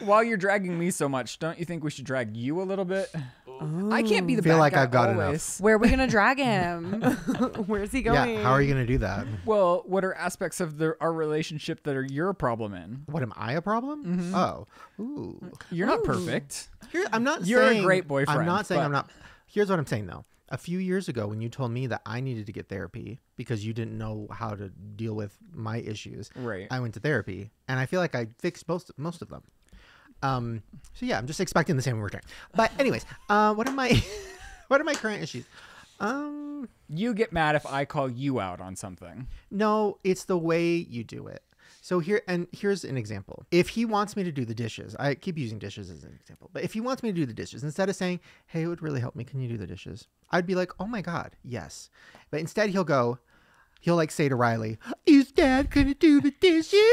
While you're dragging me so much, don't you think we should drag you a little bit? Ooh. I can't be the bad guy. Feel like I've got enough. Where are we gonna drag him? Where's he going? Yeah, how are you gonna do that? Well, what are aspects of the, our relationship that are your problem in? What am I a problem? Mm-hmm. Oh, ooh, you're not ooh. perfect. Here, I'm not. You're saying, a great boyfriend. I'm not saying I'm not. Here's what I'm saying though. A few years ago, when you told me that I needed to get therapy because you didn't know how to deal with my issues, right? I went to therapy, and I feel like I fixed most most of them. Um, so yeah, I'm just expecting the same return. But anyways, uh, what are my, what are my current issues? Um, you get mad if I call you out on something. No, it's the way you do it. So here, and here's an example. If he wants me to do the dishes, I keep using dishes as an example, but if he wants me to do the dishes, instead of saying, hey, it would really help me, can you do the dishes? I'd be like, oh my God, yes. But instead he'll go, he'll like say to Riley, is Dad gonna do the dishes?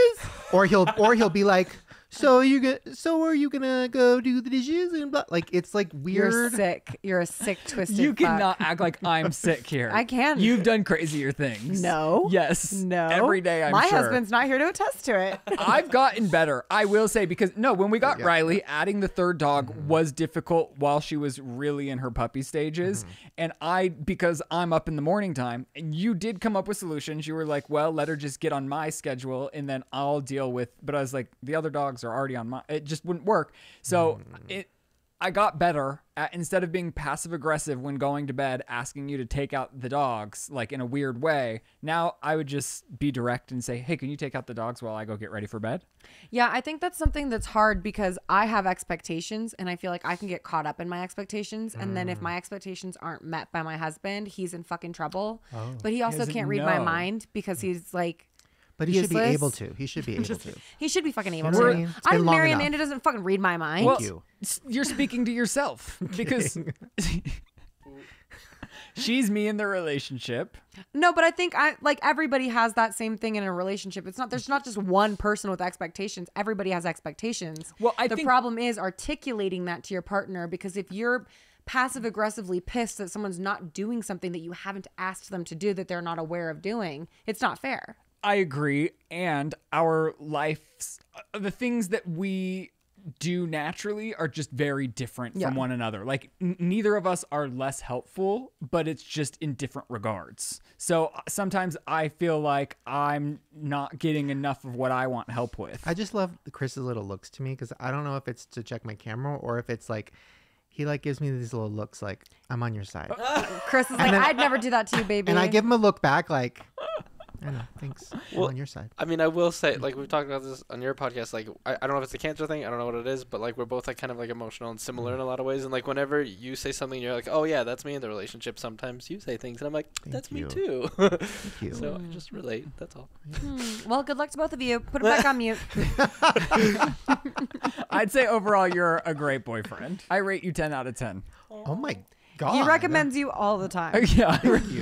Or he'll, or he'll be like, So you gonna? So are you gonna go do the dishes and blah? Like it's like weird. You're sick. You're a sick twisted. You cannot act like I'm sick here. I can. You've done crazier things. No. Yes. No. Every day. I'm My sure. husband's not here to attest to it. I've gotten better. I will say because no, when we got yeah. Riley, adding the third dog mm-hmm. was difficult while she was really in her puppy stages, mm-hmm. and I because I'm up in the morning time, and you did come up with solutions. You were like, well, let her just get on my schedule, and then I'll deal with. But I was like, the other dogs are already on my, it just wouldn't work. So mm. it, I got better at, instead of being passive aggressive when going to bed, asking you to take out the dogs, like in a weird way. Now I would just be direct and say, hey, can you take out the dogs while I go get ready for bed? Yeah. I think that's something that's hard because I have expectations and I feel like I can get caught up in my expectations. Mm. And then if my expectations aren't met by my husband, he's in fucking trouble, oh. but he also he can't read know. my mind because he's like, But he Useless. should be able to. He should be able to. He should be fucking able to. I'm married and it doesn't fucking read my mind. Well, Thank you. You're speaking to yourself because she's me in the relationship. No, but I think I like everybody has that same thing in a relationship. It's not there's not just one person with expectations. Everybody has expectations. Well, I the think... problem is articulating that to your partner because if you're passive aggressively pissed that someone's not doing something that you haven't asked them to do that they're not aware of doing, it's not fair. I agree. And our lives, uh, the things that we do naturally are just very different yeah. from one another. Like n neither of us are less helpful, but it's just in different regards. So uh, sometimes I feel like I'm not getting enough of what I want help with. I just love Chris's little looks to me because I don't know if it's to check my camera or if it's like he like gives me these little looks like, I'm on your side. Chris is and like, then, I'd never do that to you, baby. And I give him a look back like, I don't know, thanks. Well, I'm on your side. I mean, I will say, like, we've talked about this on your podcast. Like, I, I don't know if it's a cancer thing. I don't know what it is. But, like, we're both, like, kind of, like, emotional and similar in a lot of ways. And, like, whenever you say something, you're like, oh, yeah, that's me in the relationship. Sometimes you say things. And I'm like, that's me, too. Thank you. So I just relate. That's all. Hmm. Well, good luck to both of you. Put it back on mute. I'd say overall you're a great boyfriend. I rate you ten out of ten. Oh my god. He recommends you all the time. Yeah.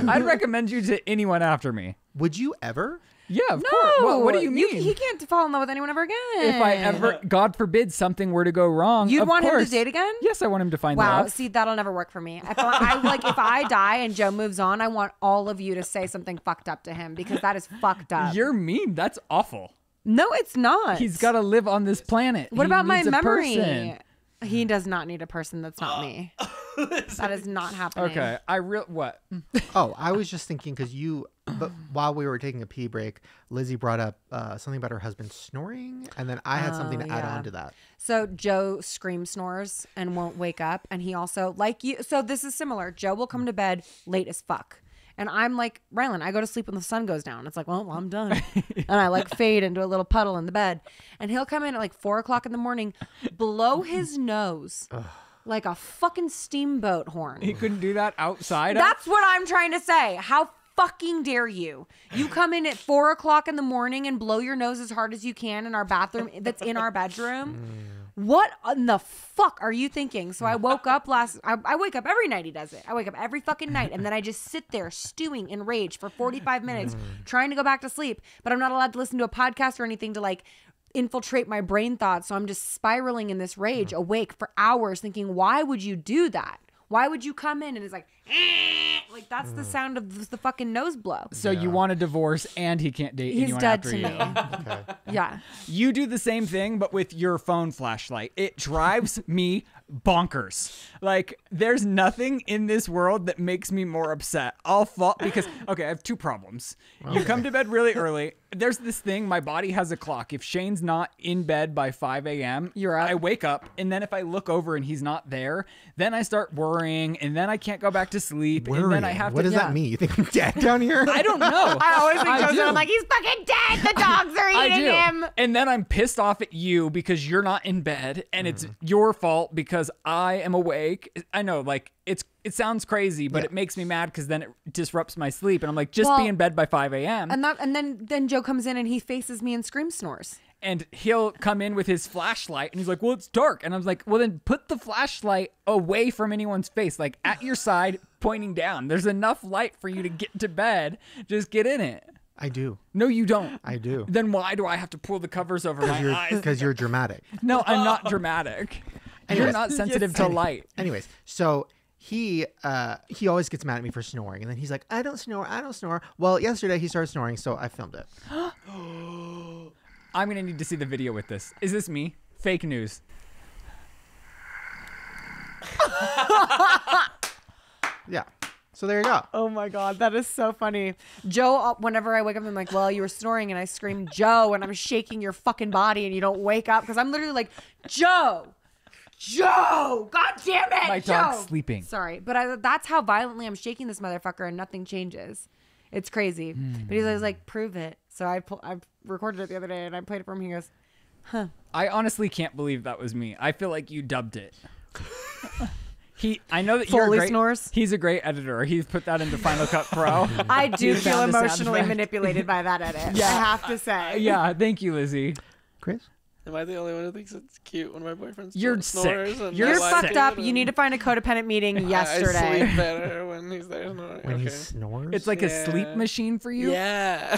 I'd recommend you to anyone after me. Would you ever? Yeah, of no. course. Well, what do you mean? You, he can't fall in love with anyone ever again. If I ever, God forbid, something were to go wrong, you'd want course. him to date again? Yes, I want him to find wow, love. Wow, see, that'll never work for me. I, I like if I die and Joe moves on, I want all of you to say something fucked up to him because that is fucked up. You're mean. That's awful. No, it's not. He's got to live on this planet. What he about my memory? Person. He does not need a person that's not uh, me. That is not happening. Okay, I real what? Oh, I was just thinking because you, but while we were taking a pee break, Lizzie brought up uh, something about her husband snoring, and then I had oh, something to yeah. add on to that. So Joe scream snores and won't wake up, and he also like you. So this is similar. Joe will come to bed late as fuck. And I'm like, Ryland, I go to sleep when the sun goes down. It's like, well, well I'm done. And I like fade into a little puddle in the bed. And he'll come in at like four o'clock in the morning, blow his nose like a fucking steamboat horn. He couldn't do that outside? That's what I'm trying to say. How fucking dare you? You come in at four o'clock in the morning and blow your nose as hard as you can in our bathroom that's in our bedroom. What in the fuck are you thinking? So I woke up last, I, I wake up every night he does it. I wake up every fucking night. And then I just sit there stewing in rage for forty-five minutes trying to go back to sleep. But I'm not allowed to listen to a podcast or anything to like infiltrate my brain thoughts. So I'm just spiraling in this rage awake for hours thinking, why would you do that? Why would you come in and it's like, eh, like that's the sound of the fucking nose blow. So yeah. you want a divorce and he can't date He's anyone dead after to you. Me. Okay. Yeah. You do the same thing, but with your phone flashlight. It drives me bonkers. Like there's nothing in this world that makes me more upset. I'll fall because, okay, I have two problems. Okay. You come to bed really early. There's this thing, my body has a clock. If Shane's not in bed by five A M, you're up. I wake up, and then if I look over and he's not there, then I start worrying, and then I can't go back to sleep, worrying. and then I have what to- What does yeah. that mean? You think I'm dead down here? I don't know. I always think I do. I'm like, he's fucking dead! The dogs are eating I do. him! And then I'm pissed off at you because you're not in bed, and mm. it's your fault because I am awake. I know, like, it's it sounds crazy, but yeah. it makes me mad because then it disrupts my sleep. And I'm like, just well, be in bed by five A M And that, and then, then Joe comes in and he faces me and scream snores. And he'll come in with his flashlight and he's like, well, it's dark. And I was like, well, then put the flashlight away from anyone's face, like at your side, pointing down. There's enough light for you to get to bed. Just get in it. I do. No, you don't. I do. Then why do I have to pull the covers over my you're, eyes? Because you're dramatic. No, I'm not dramatic. And you're not sensitive yes. to light. Anyways, so... He uh, he always gets mad at me for snoring. And then he's like, I don't snore. I don't snore. Well, yesterday he started snoring, so I filmed it. I'm going to need to see the video with this. Is this me? Fake news. Yeah. So there you go. Oh, my God. That is so funny. Joe, whenever I wake up, I'm like, well, you were snoring. And I scream, Joe. And I'm shaking your fucking body. And you don't wake up. Because I'm literally like, Joe. Joe! God damn it! My Joe! dog's sleeping. Sorry, but I, that's how violently I'm shaking this motherfucker, and nothing changes. It's crazy. Mm. But he's always like, "Prove it." So I I recorded it the other day, and I played it for him. He goes, "Huh." I honestly can't believe that was me. I feel like you dubbed it. he, I know that you're great. Snores. He's a great editor. He's put that into Final Cut Pro. I do feel emotionally manipulated by that edit. Yeah. I have to say. Yeah. Thank you, Lizzie. Chris. Am I the only one who thinks it's cute when my boyfriend's You're snores? Sick. You're fucked up. You need to find a codependent meeting yesterday. I sleep better when he's there. Snoring. When okay. he snores? It's like yeah. a sleep machine for you? Yeah.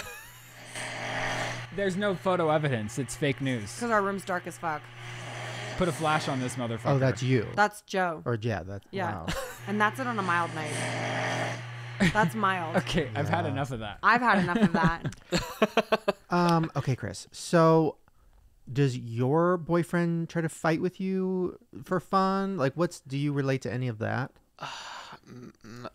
There's no photo evidence. It's fake news. Because our room's dark as fuck. Put a flash on this motherfucker. Oh, that's you. That's Joe. Or yeah, that's yeah. Wow. And that's it on a mild night. That's mild. Okay, yeah. I've had enough of that. I've had enough of that. um. Okay, Chris. So... Does your boyfriend try to fight with you for fun? Like, what's do you relate to any of that? Uh,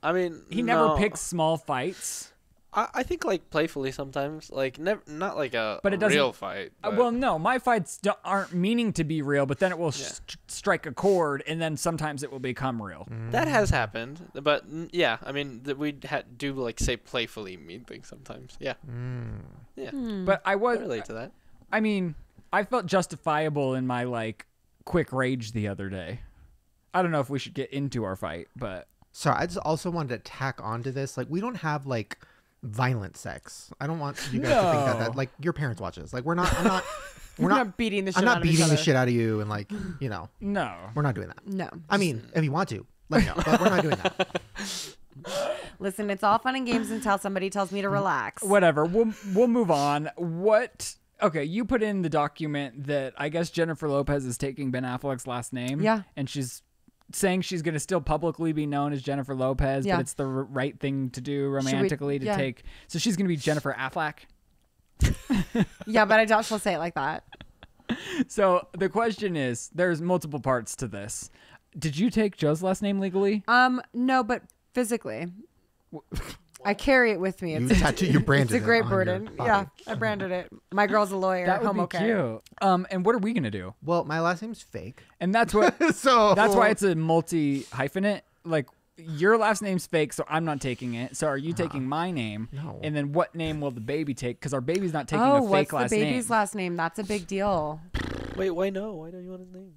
I mean, he no. never picks small fights. I, I think like playfully sometimes, like never, not like a, but it a real fight. But. Uh, well, no, my fights d aren't meaning to be real, but then it will yeah. st strike a chord, and then sometimes it will become real. Mm. That has happened, but yeah, I mean, that we do like say playfully mean things sometimes. Yeah, mm. yeah. Mm. But I was I relate to that. I mean, I felt justifiable in my like quick rage the other day. I don't know if we should get into our fight, but sorry, I just also wanted to tack onto this. Like, we don't have like violent sex. I don't want you guys no. to think that that like your parents watch this. Like, we're not. I'm not. We're not, not beating the. Shit I'm not out beating of the shit out of you, and like you know. No, we're not doing that. No. I mean, if you want to, let me know. But we're not doing that. Listen, it's all fun and games until somebody tells me to relax. Whatever. We'll we'll move on. What? Okay, you put in the document that I guess Jennifer Lopez is taking Ben Affleck's last name. Yeah. And she's saying she's going to still publicly be known as Jennifer Lopez, yeah. but it's the r right thing to do romantically we, to yeah. take. So she's going to be Jennifer Affleck. Yeah, but I doubt she'll say it like that. So the question is, there's multiple parts to this. Did you take Joe's last name legally? Um, no, but physically. I carry it with me. It's, you tattoo, you branded it's a great it burden. Yeah, I branded it. My girl's a lawyer. That would be okay. cute. Um, and what are we gonna do? Well, my last name's fake, and that's what. So that's why it's a multi hyphenate. Like your last name's fake, so I'm not taking it. So are you uh, taking my name? No. And then what name will the baby take? Because our baby's not taking oh, a fake what's last the baby's name. Baby's last name. That's a big deal. Wait, why no? Why don't you want his name?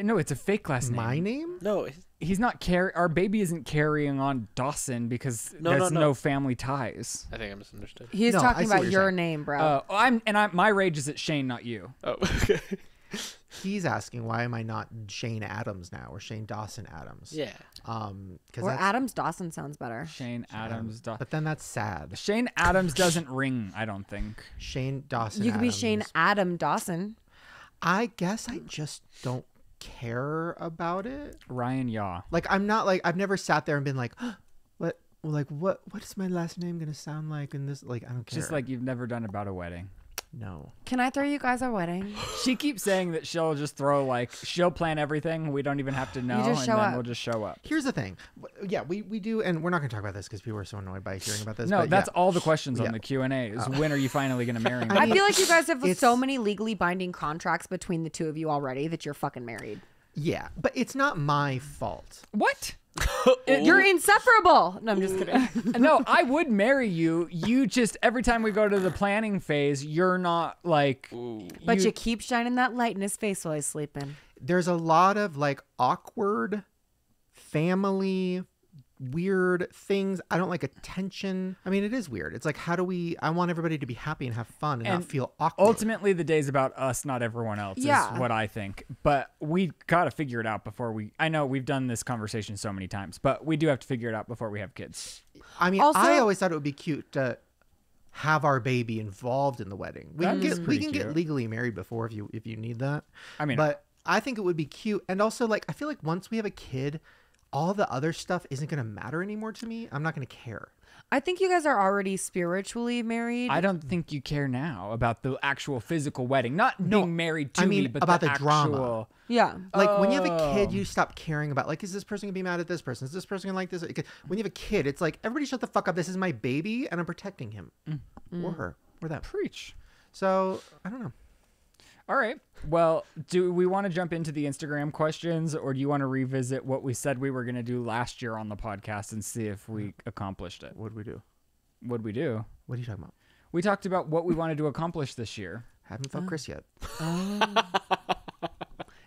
No, it's a fake last name. My name? No. He's not carry. Our baby isn't carrying on Dawson because no, there's no, no. no family ties. I think I misunderstood. He's no, talking about your saying. name, bro. Uh, I'm and I, my rage is at Shane, not you. Oh, okay. He's asking why am I not Shane Adams now or Shane Dawson Adams? Yeah. Um, or Adams Dawson sounds better. Shane Adams Dawson. But then that's sad. Shane Adams doesn't ring. I don't think. Shane Dawson. You could Adams. be Shane Adam Dawson. I guess I just don't care about it. Ryan Yaw. Like I'm not like I've never sat there and been like, oh, what? Well, like what? What is my last name gonna sound like in this? Like I don't care. Just like you've never done about a wedding. No. Can I throw you guys a wedding? She keeps saying that she'll just throw like she'll plan everything. We don't even have to know, and then up. we'll just show up. Here's the thing. Yeah, we we do, and we're not gonna talk about this because people are so annoyed by hearing about this. No, but that's yeah. all the questions yeah. on the Q and A is oh. when are you finally gonna marry me? I mean, I feel like you guys have so many legally binding contracts between the two of you already that you're fucking married. Yeah, but it's not my fault. What? It, you're insufferable. No, I'm just kidding. No, I would marry you. You just every time we go to the planning phase, you're not like. Ooh. But you, you keep shining that light in his face while he's sleeping. There's a lot of like awkward, family, weird things. I don't like attention. I mean, it is weird. It's like, how do we? I want everybody to be happy and have fun and, and not feel awkward. Ultimately, the day's about us, not everyone else. Yeah. Is what I think. But we gotta figure it out before we. I know we've done this conversation so many times, but we do have to figure it out before we have kids. I mean, also, I always thought it would be cute to have our baby involved in the wedding. We can get we can cute. get legally married before if you if you need that. I mean, but I think it would be cute. And also, like, I feel like once we have a kid, all the other stuff isn't going to matter anymore to me. I'm not going to care. I think you guys are already spiritually married. I don't think you care now about the actual physical wedding. Not no, being married to I mean, me, but about the, the actual... drama. Yeah. Like oh. when you have a kid, you stop caring about, like, is this person going to be mad at this person? Is this person going to like this? When you have a kid, it's like, everybody shut the fuck up. This is my baby and I'm protecting him mm. or her or them. Preach. So I don't know. All right. Well, do we want to jump into the Instagram questions or do you want to revisit what we said we were going to do last year on the podcast and see if we accomplished it? What'd we do? What'd we do? What are you talking about? We talked about what we wanted to accomplish this year. Haven't felt oh. Chris yet. Oh.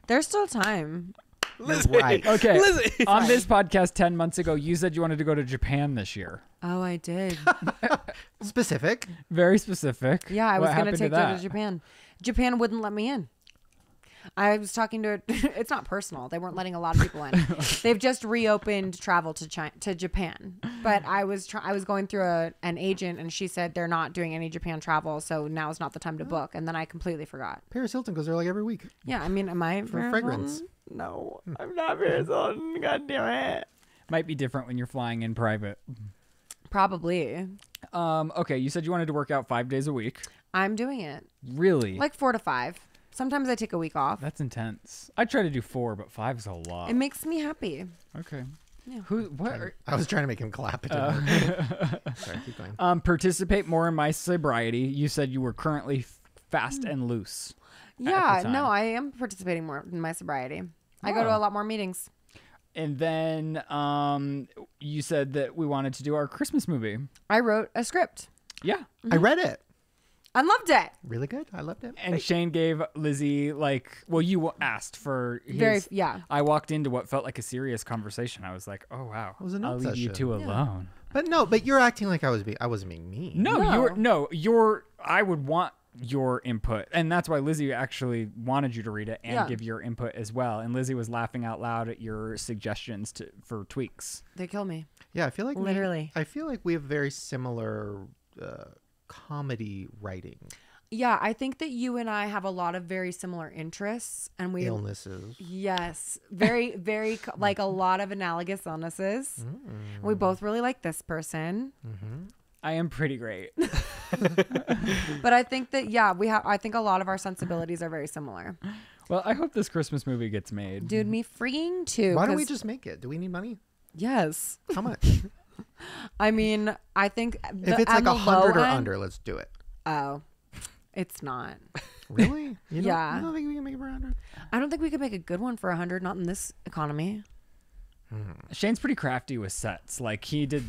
There's still time. Lizzie. Right. Okay. Lizzie. On this podcast ten months ago, you said you wanted to go to Japan this year. Oh, I did. Specific. Very specific. Yeah, I what was going to take her to Japan. Japan wouldn't let me in. I was talking to, it's not personal. They weren't letting a lot of people in. They've just reopened travel to China, to Japan. But I was try, I was going through a, an agent and she said they're not doing any Japan travel. So now is not the time to book. And then I completely forgot. Paris Hilton goes there like every week. Yeah. I mean, am I? For fragrance. No, I'm not Paris Hilton. God damn it. Might be different when you're flying in private. Probably. Um, okay. You said you wanted to work out five days a week. I'm doing it. Really? Like four to five. Sometimes I take a week off. That's intense. I try to do four, but five's a lot. It makes me happy. Okay. Yeah. Who? What? Are, I was trying to make him clap. It uh, Sorry, keep going. Um, participate more in my sobriety. You said you were currently fast mm. and loose. Yeah, no, I am participating more in my sobriety. Oh. I go to a lot more meetings. And then um, you said that we wanted to do our Christmas movie. I wrote a script. Yeah. Mm-hmm. I read it. I loved it. Really good. I loved it. And Wait. Shane gave Lizzie, like, well, you asked for his, Very, yeah. I walked into what felt like a serious conversation. I was like, oh, wow. It was an I'll obsession. leave you two yeah. alone. But no, but you're acting like I was be I wasn't being mean. No, no. you're no, you're I would want your input. And that's why Lizzie actually wanted you to read it and yeah. give your input as well. And Lizzie was laughing out loud at your suggestions to for tweaks. They kill me. Yeah, I feel like literally. We, I feel like we have very similar uh comedy writing. Yeah, I think that you and I have a lot of very similar interests, and we illnesses. Yes, very, very like a lot of analogous illnesses. Mm. We both really like this person. Mm-hmm. I am pretty great, but I think that yeah, we have. I think a lot of our sensibilities are very similar. Well, I hope this Christmas movie gets made, dude. Me freaking too. Why don't we just make it? Do we need money? Yes. How much? I mean, I think the, if it's like a hundred or under, let's do it. Oh, it's not really. You yeah, I don't think we can make it for a hundred. I don't think we could make a good one for a hundred. Not in this economy. Hmm. Shane's pretty crafty with sets. Like he did.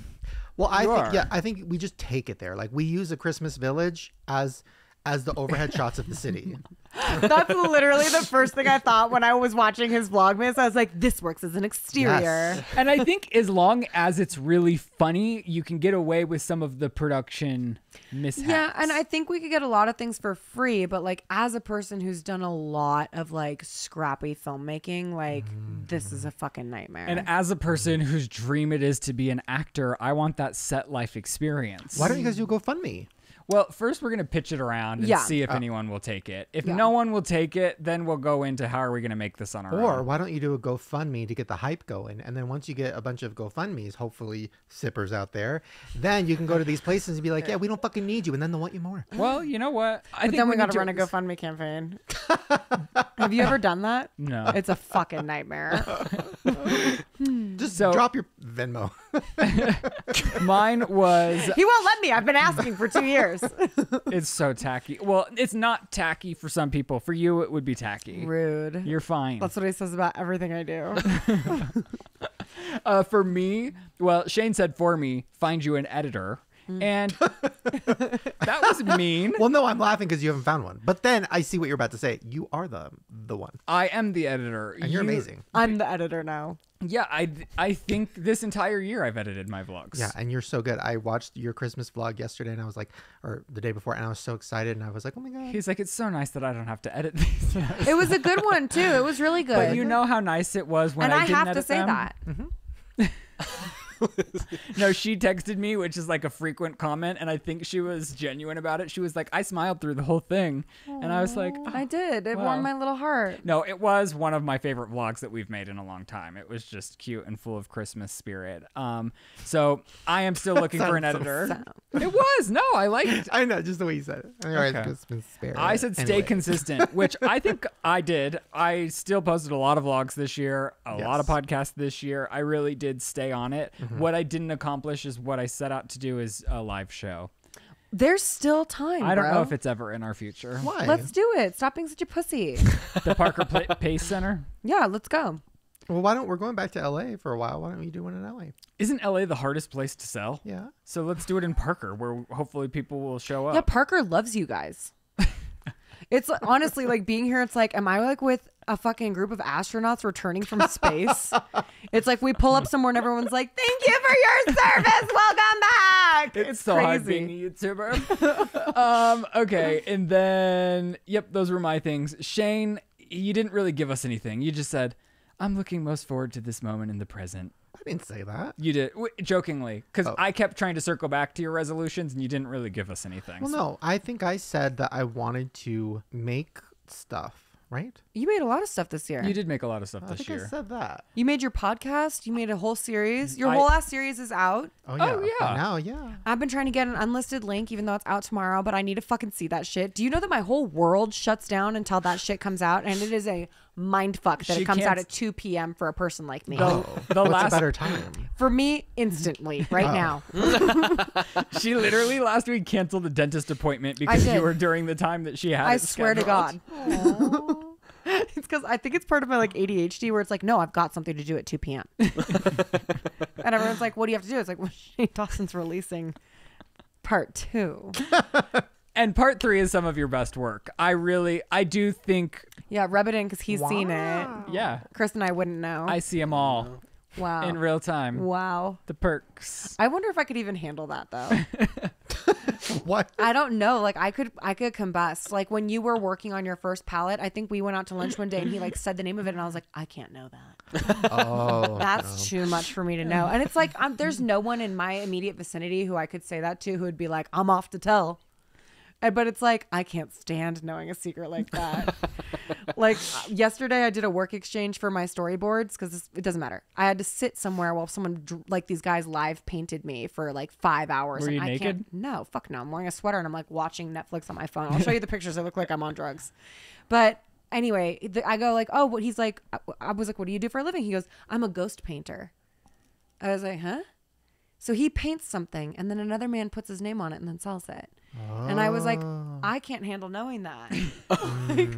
Well, I think are. yeah, I think we just take it there. Like we use a Christmas village as as the overhead shots of the city. That's literally the first thing I thought when I was watching his Vlogmas. I was like, this works as an exterior. Yes. And I think as long as it's really funny, you can get away with some of the production mishaps. Yeah, and I think we could get a lot of things for free, but like as a person who's done a lot of like scrappy filmmaking, like mm. this is a fucking nightmare. And as a person whose dream it is to be an actor, I want that set life experience. Why don't you guys do GoFundMe? Well, first we're going to pitch it around and yeah. see if uh, anyone will take it. If yeah. no one will take it, then we'll go into how are we going to make this on our or own. Or why don't you do a GoFundMe to get the hype going? And then once you get a bunch of GoFundMes, hopefully sippers out there, then you can go to these places and be like, yeah, we don't fucking need you. And then they'll want you more. Well, you know what? I but think then we, we got to run a GoFundMe campaign. Have you ever done that? No. It's a fucking nightmare. Just so, drop your Venmo. Mine was... He won't let me. I've been asking for two years. It's so tacky. Well, it's not tacky for some people. For you, it would be tacky. Rude. You're fine. That's what he says about everything I do. uh, for me, well, Shane said for me, find you an editor. Mm. And that was mean. Well, no, I'm laughing because you haven't found one. But then I see what you're about to say. You are the the one. I am the editor. And you're you, amazing. I'm the editor now. Yeah, I, I think this entire year I've edited my vlogs. Yeah, and you're so good. I watched your Christmas vlog yesterday, and I was like, or the day before, and I was so excited, and I was like, oh my God. He's like, it's so nice that I don't have to edit these. It was a good one, too. It was really good. But you know how nice it was when and I didn't edit them? And I have to say them? that. Mm-hmm. No, she texted me, which is like a frequent comment, and I think she was genuine about it. She was like, I smiled through the whole thing. Aww. And I was like, oh, I did. It wow. warmed my little heart. No, it was one of my favorite vlogs that we've made in a long time. It was just cute and full of Christmas spirit. Um, so I am still looking for an editor. So it was. No, I liked it. I know, just the way you said it. Okay. Christmas spirit. I said stay anyway. consistent, which I think I did. I still posted a lot of vlogs this year, a yes. lot of podcasts this year. I really did stay on it. Mm-hmm. What I didn't accomplish is what I set out to do is a live show. There's still time. I don't bro. know if it's ever in our future. Why? Let's do it. Stop being such a pussy. The Parker Pace Center. Yeah, let's go. Well, why don't we're going back to L A for a while? Why don't we do one in L A? Isn't L A the hardest place to sell? Yeah. So let's do it in Parker, where hopefully people will show up. Yeah, Parker loves you guys. It's honestly like being here. It's like, am I like with a fucking group of astronauts returning from space? It's like we pull up somewhere and everyone's like, thank you for your service. Welcome back. It's, it's so crazy. hard being a YouTuber. um, okay. And then, yep, those were my things. Shane, you didn't really give us anything. You just said, I'm looking most forward to this moment in the present. I didn't say that. You did. W jokingly. Because oh. I kept trying to circle back to your resolutions and you didn't really give us anything. Well, so. no. I think I said that I wanted to make stuff, right? You made a lot of stuff this year. You did make a lot of stuff I this think year. I said that. You made your podcast. You made a whole series. Your I, whole ass series is out. Oh, yeah. Oh, yeah. Now, yeah. I've been trying to get an unlisted link, even though it's out tomorrow, but I need to fucking see that shit. Do you know that my whole world shuts down until that shit comes out? And it is a mind fuck that she it comes out at two p m for a person like me. Oh. The What's last a better time? For me, instantly, right oh. now. She literally last week canceled the dentist appointment because you were during the time that she had I swear scheduled. To God. It's because I think it's part of my like A D H D where it's like, no, I've got something to do at two p m And everyone's like, what do you have to do? It's like, well, Shane Dawson's releasing part two. And part three is some of your best work. I really, I do think. Yeah, rub it in because he's wow. seen it. Yeah. Chris and I wouldn't know. I see them all. Wow. In real time. Wow. The perks. I wonder if I could even handle that though. What? I don't know. Like I could, I could combust. Like when you were working on your first palette, I think we went out to lunch one day and he like said the name of it, and I was like, I can't know that. Oh, that's no. too much for me to know. And it's like, I'm, there's no one in my immediate vicinity who I could say that to who would be like, I'm off to tell. And, but it's like, I can't stand knowing a secret like that. Like yesterday I did a work exchange for my storyboards because it doesn't matter. I had to sit somewhere while someone like these guys live painted me for like five hours. Were and you I naked? Can't, no, fuck no. I'm wearing a sweater and I'm like watching Netflix on my phone. I'll show you the pictures. I look like I'm on drugs. But anyway, the, I go like, oh, what? He's like, I, I was like, what do you do for a living? He goes, I'm a ghost painter. I was like, huh? So he paints something and then another man puts his name on it and then sells it. Oh. And I was like, I can't handle knowing that. Like,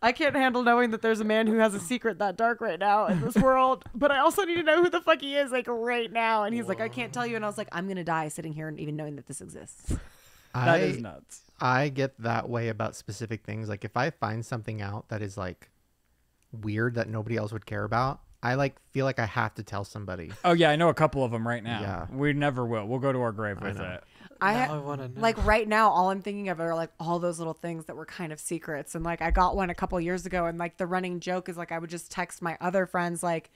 I can't handle knowing that there's a man who has a secret that dark right now in this world. But I also need to know who the fuck he is, like right now. And he's Whoa. Like, I can't tell you. And I was like, I'm going to die sitting here and even knowing that this exists. I, that is nuts. I get that way about specific things. Like if I find something out that is like weird that nobody else would care about, I like feel like I have to tell somebody. Oh yeah, I know a couple of them right now. Yeah. We never will. We'll go to our grave with it. I, I want to know. Like right now, all I'm thinking of are like all those little things that were kind of secrets. And like I got one a couple years ago, and like the running joke is like I would just text my other friends like,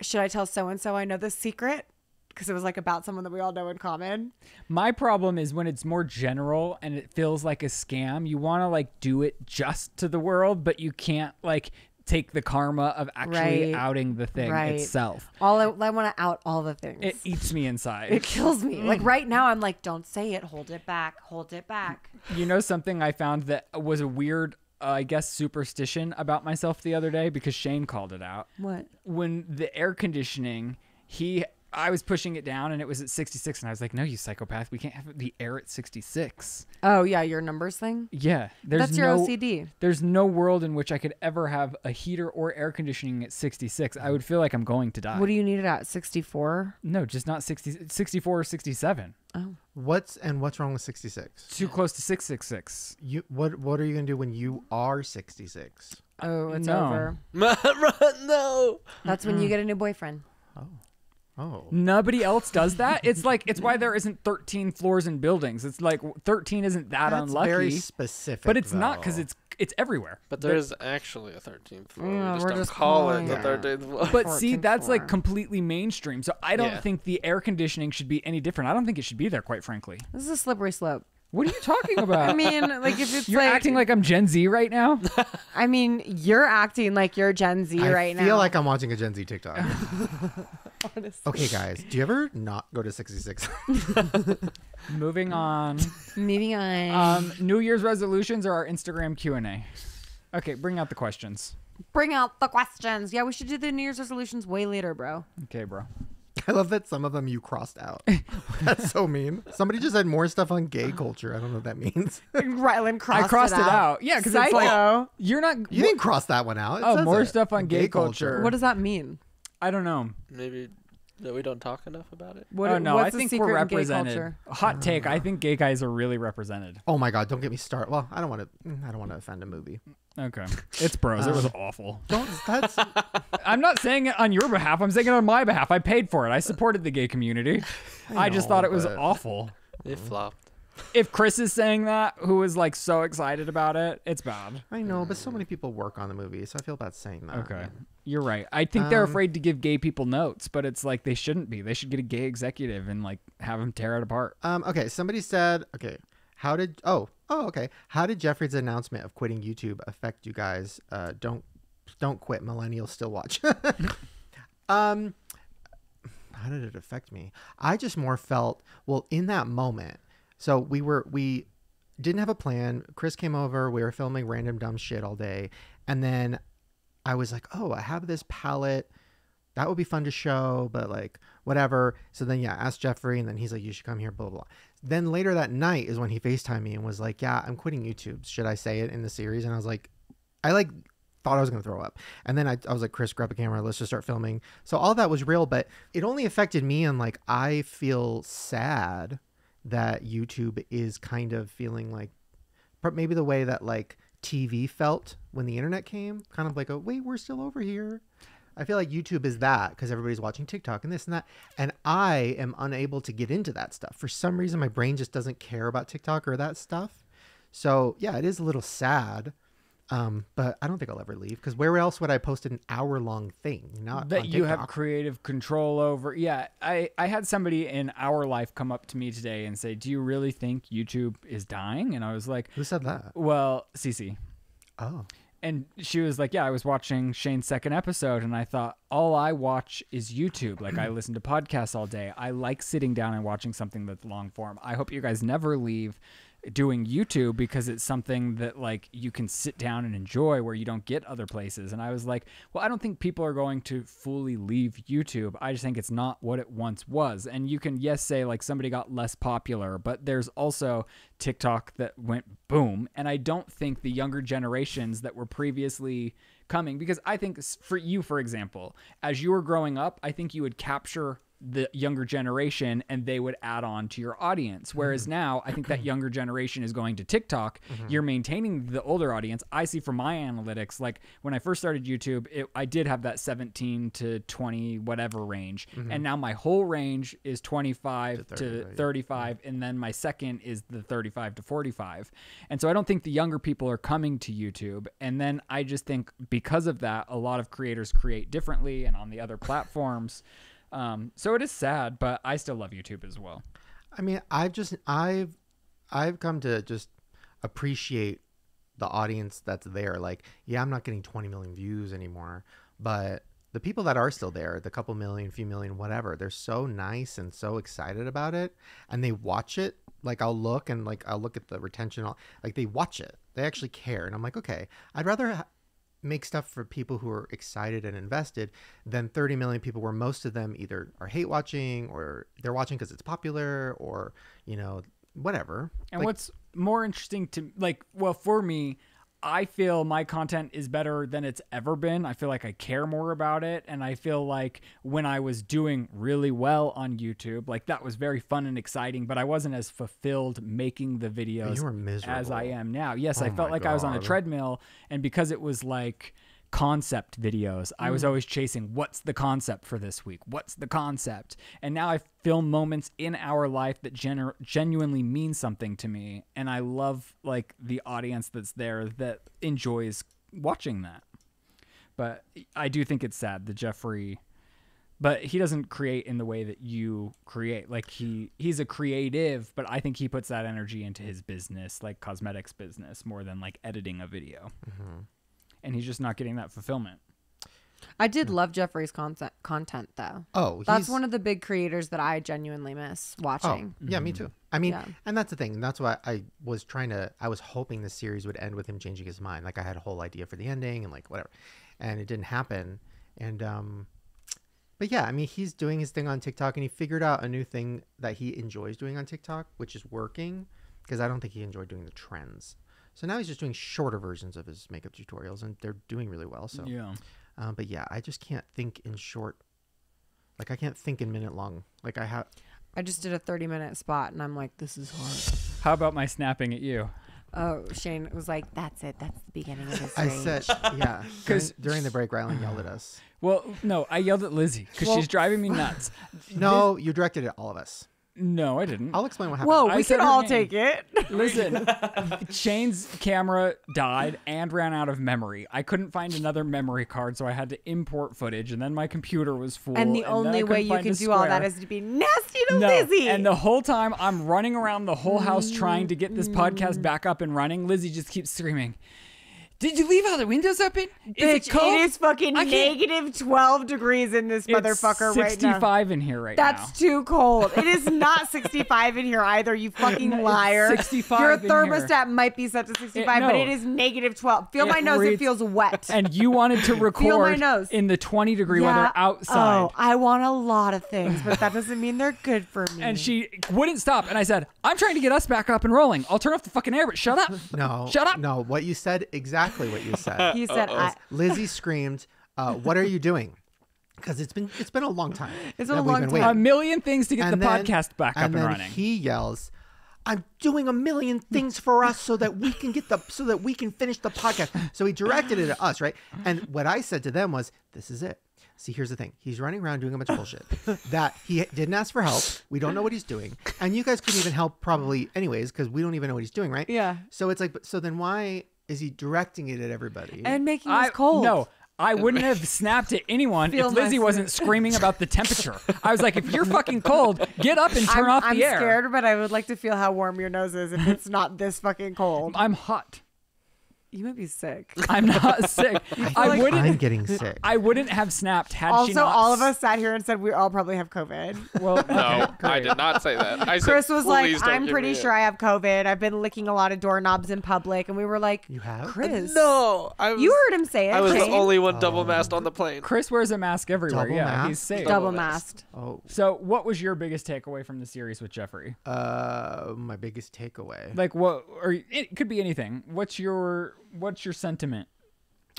"Should I tell so and so I know this secret?" Because it was like about someone that we all know in common. My problem is when it's more general and it feels like a scam. You want to like do it just to the world, but you can't like. Take the karma of actually right. outing the thing right. itself. All I, I want to out all the things. It eats me inside. It kills me. Mm. Like right now I'm like, don't say it. Hold it back. Hold it back. You know something I found that was a weird, uh, I guess, superstition about myself the other day because Shane called it out. What? When the air conditioning, he... I was pushing it down and it was at sixty-six and I was like, no, you psychopath. We can't have the air at sixty-six. Oh yeah. Your numbers thing. Yeah. There's That's your no, O C D. There's no world in which I could ever have a heater or air conditioning at sixty-six. I would feel like I'm going to die. What do you need it at? sixty-four? No, just not sixty, sixty-four or sixty-seven. Oh. What's and what's wrong with sixty-six? Too close to six six six. You what what are you going to do when you are sixty-six? Oh, it's no. over. No. That's when you get a new boyfriend. Oh. Oh. Nobody else does that. It's like it's why there isn't thirteen floors in buildings. It's like thirteen isn't that That's unlucky. Very specific, but it's though. Not because it's it's everywhere. But there is actually a thirteenth floor. Yeah, we just we're don't just call it the thirteenth floor. But see, that's floor. Like completely mainstream. So I don't yeah. think the air conditioning should be any different. I don't think it should be there, quite frankly. This is a slippery slope. What are you talking about? I mean, like if it's you're like, acting like I'm Gen Z right now. I mean, you're acting like you're Gen Z I right now. I feel like I'm watching a Gen Z TikTok. Honestly. Okay, guys, do you ever not go to sixty-six? Moving on. Moving on. Um, New Year's resolutions or our Instagram Q and A. Okay, bring out the questions. Bring out the questions. Yeah, we should do the New Year's resolutions way later, bro. Okay, bro. I love that some of them you crossed out. That's so mean. Somebody just had more stuff on gay culture. I don't know what that means. Ryland crossed, I crossed it, out. it out. Yeah, because it's like you're not. You didn't cross that one out. It oh, more it. stuff on gay, gay culture. culture. What does that mean? I don't know. Maybe that we don't talk enough about it. What, oh no, I think we're represented. Hot take. I think gay guys are really represented. Oh my god, don't get me started. Well, I don't want to. I don't want to offend a movie. Okay, it's Bros. Uh, it was awful. Don't. That's. I'm not saying it on your behalf. I'm saying it on my behalf. I paid for it. I supported the gay community. I, know, I just thought it was awful. It flopped. If Chris is saying that, who is like so excited about it, it's bad. I know, but so many people work on the movie, so I feel bad saying that. Okay, you're right. I think um, they're afraid to give gay people notes, but it's like they shouldn't be. They should get a gay executive and like have them tear it apart. Um. Okay. Somebody said. Okay. How did oh oh okay? How did Jeffree's announcement of quitting YouTube affect you guys? Uh, don't don't quit, millennials still watch. um, how did it affect me? I just more felt well in that moment. So we were we didn't have a plan. Chris came over. We were filming random dumb shit all day, and then I was like, oh, I have this palette. That would be fun to show, but like whatever. So then, yeah, asked Jeffree, and then he's like, you should come here, blah, blah, blah. Then later that night is when he FaceTimed me and was like, yeah, I'm quitting YouTube. Should I say it in the series? And I was like, I like thought I was going to throw up. And then I, I was like, Chris, grab a camera. Let's just start filming. So all that was real, but it only affected me. And like, I feel sad that YouTube is kind of feeling like maybe the way that like T V felt when the internet came, kind of like, oh, wait, we're still over here. I feel like YouTube is that because everybody's watching TikTok and this and that. And I am unable to get into that stuff. For some reason, my brain just doesn't care about TikTok or that stuff. So, yeah, it is a little sad. Um, but I don't think I'll ever leave because where else would I post an hour long thing? Not that you have creative control over. Yeah. I, I had somebody in our life come up to me today and say, do you really think YouTube is dying? And I was like, who said that? Well, Cece. Oh. And she was like, yeah, I was watching Shane's second episode and I thought all I watch is YouTube. Like I listen to podcasts all day. I like sitting down and watching something that's long form. I hope you guys never leave doing YouTube because it's something that like you can sit down and enjoy where you don't get other places. And I was like, well, I don't think people are going to fully leave YouTube. I just think it's not what it once was. And you can, yes, say like somebody got less popular, but there's also TikTok that went boom. And I don't think the younger generations that were previously coming, because I think for you, for example, as you were growing up, I think you would capture the younger generation and they would add on to your audience. Whereas mm-hmm. now I think that younger generation is going to TikTok. Mm-hmm. You're maintaining the older audience. I see from my analytics, like when I first started YouTube, it, I did have that seventeen to twenty, whatever range. Mm-hmm. And now my whole range is twenty-five to thirty-five. Yeah. And then my second is the thirty-five to forty-five. And so I don't think the younger people are coming to YouTube. And then I just think because of that, a lot of creators create differently and on the other platforms. Um, so it is sad, but I still love YouTube as well. I mean, I've just, I've, I've come to just appreciate the audience that's there. Like, yeah, I'm not getting twenty million views anymore, but the people that are still there, the couple million, few million, whatever, they're so nice and so excited about it. And they watch it. Like I'll look and like, I'll look at the retention. Like they watch it. They actually care. And I'm like, okay, I'd rather ha- make stuff for people who are excited and invested than thirty million people where most of them either are hate watching or they're watching because it's popular or, you know, whatever. And like, what's more interesting to like, well, for me, I feel my content is better than it's ever been. I feel like I care more about it. And I feel like when I was doing really well on YouTube, like that was very fun and exciting, but I wasn't as fulfilled making the videos you were miserable. As I am now. Yes, oh I felt like God. I was on a treadmill. And because it was like concept videos, mm. I was always chasing what's the concept for this week? What's the concept? And now I film moments in our life that genu- genuinely mean something to me. And I love like the audience that's there that enjoys watching that. But I do think it's sad that Jeffree, but he doesn't create in the way that you create. Like he, he's a creative, but I think he puts that energy into his business, like cosmetics business more than like editing a video. Mm-hmm. And he's just not getting that fulfillment. I did love Jeffree's content, content though. Oh, that's one of the big creators that I genuinely miss watching. Oh, yeah, mm-hmm. me too. I mean, yeah. And that's the thing. That's why I was trying to, I was hoping the series would end with him changing his mind. Like I had a whole idea for the ending and like whatever, and it didn't happen. And, um, but yeah, I mean, he's doing his thing on TikTok and he figured out a new thing that he enjoys doing on TikTok, which is working because I don't think he enjoyed doing the trends. So now he's just doing shorter versions of his makeup tutorials and they're doing really well. So, yeah. Um, but yeah, I just can't think in short, like I can't think in minute long. Like I have, I just did a thirty minute spot and I'm like, this is hard. How about my snapping at you? Oh, Shane was like, that's it. That's the beginning of this. I said, yeah. Because during the break, Ryland yelled at us. Well, no, I yelled at Lizzie because well, she's driving me nuts. No, this- you directed at all of us. No, I didn't. I'll explain what happened. Whoa, we I can all take it. Listen, Shane's camera died and ran out of memory. I couldn't find another memory card, so I had to import footage, and then my computer was full. And the and only way you could do all that is to be nasty to no. Lizzie. And the whole time, I'm running around the whole house trying to get this podcast back up and running. Lizzie just keeps screaming, "Did you leave all the windows open? Is Bitch, it cold? It is fucking negative twelve degrees in this motherfucker right now. It's sixty-five in here right That's now. That's too cold. It is not sixty-five in here either, you fucking liar. sixty-five Your thermostat might be set to sixty-five, it, no. but it is negative twelve. Feel it my nose, reads, it feels wet. And you wanted to record in the twenty degree yeah. weather outside. Oh, I want a lot of things, but that doesn't mean they're good for me. And she wouldn't stop. And I said, I'm trying to get us back up and rolling. I'll turn off the fucking air, but shut up. No. Shut up. No, what you said exactly. What you said. He said, uh-oh. I Lizzie screamed, uh, "What are you doing?" Because it's been it's been a long time. It's been a long time. A million things to get and the then, podcast back and up and then running. He yells, "I'm doing a million things for us so that we can get the so that we can finish the podcast." So he directed it at us, right? And what I said to them was, "This is it. See, here's the thing. He's running around doing a bunch of bullshit that he didn't ask for help. We don't know what he's doing. And you guys couldn't even help probably anyways because we don't even know what he's doing, right? Yeah. So it's like, but so then why is he directing it at everybody and making us cold? No, I wouldn't have snapped at anyone Feel if Lizzie wasn't screaming about the temperature. I was like, if you're fucking cold, get up and turn I'm, off I'm the air. I'm scared, but I would like to feel how warm your nose is if it's not this fucking cold. I'm hot. You might be sick. I'm not sick. I, I like wouldn't. I'm getting sick. I wouldn't have snapped had also, she not. Also, all of us sat here and said we all probably have COVID. Well, okay, no, COVID. I did not say that. I Chris said, was like, "I'm pretty sure it. I have COVID. I've been licking a lot of doorknobs in public," and we were like, "You have, Chris? No, I was, you heard him say it. I was Shane. the only one double masked on the plane. Chris wears a mask everywhere. Double yeah, masked? He's safe. Double, double masked. Oh. So, what was your biggest takeaway from the series with Jeffree? Uh, my biggest takeaway. Like what? Or it could be anything. What's your What's your sentiment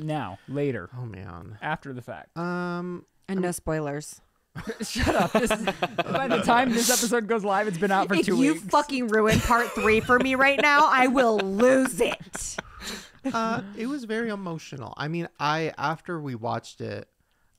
now, later? Oh, man. After the fact. Um, and I'm... no spoilers. Shut up. This is, by the time this episode goes live, it's been out for if two weeks. If you fucking ruin part three for me right now, I will lose it. Uh, it was very emotional. I mean, I after we watched it,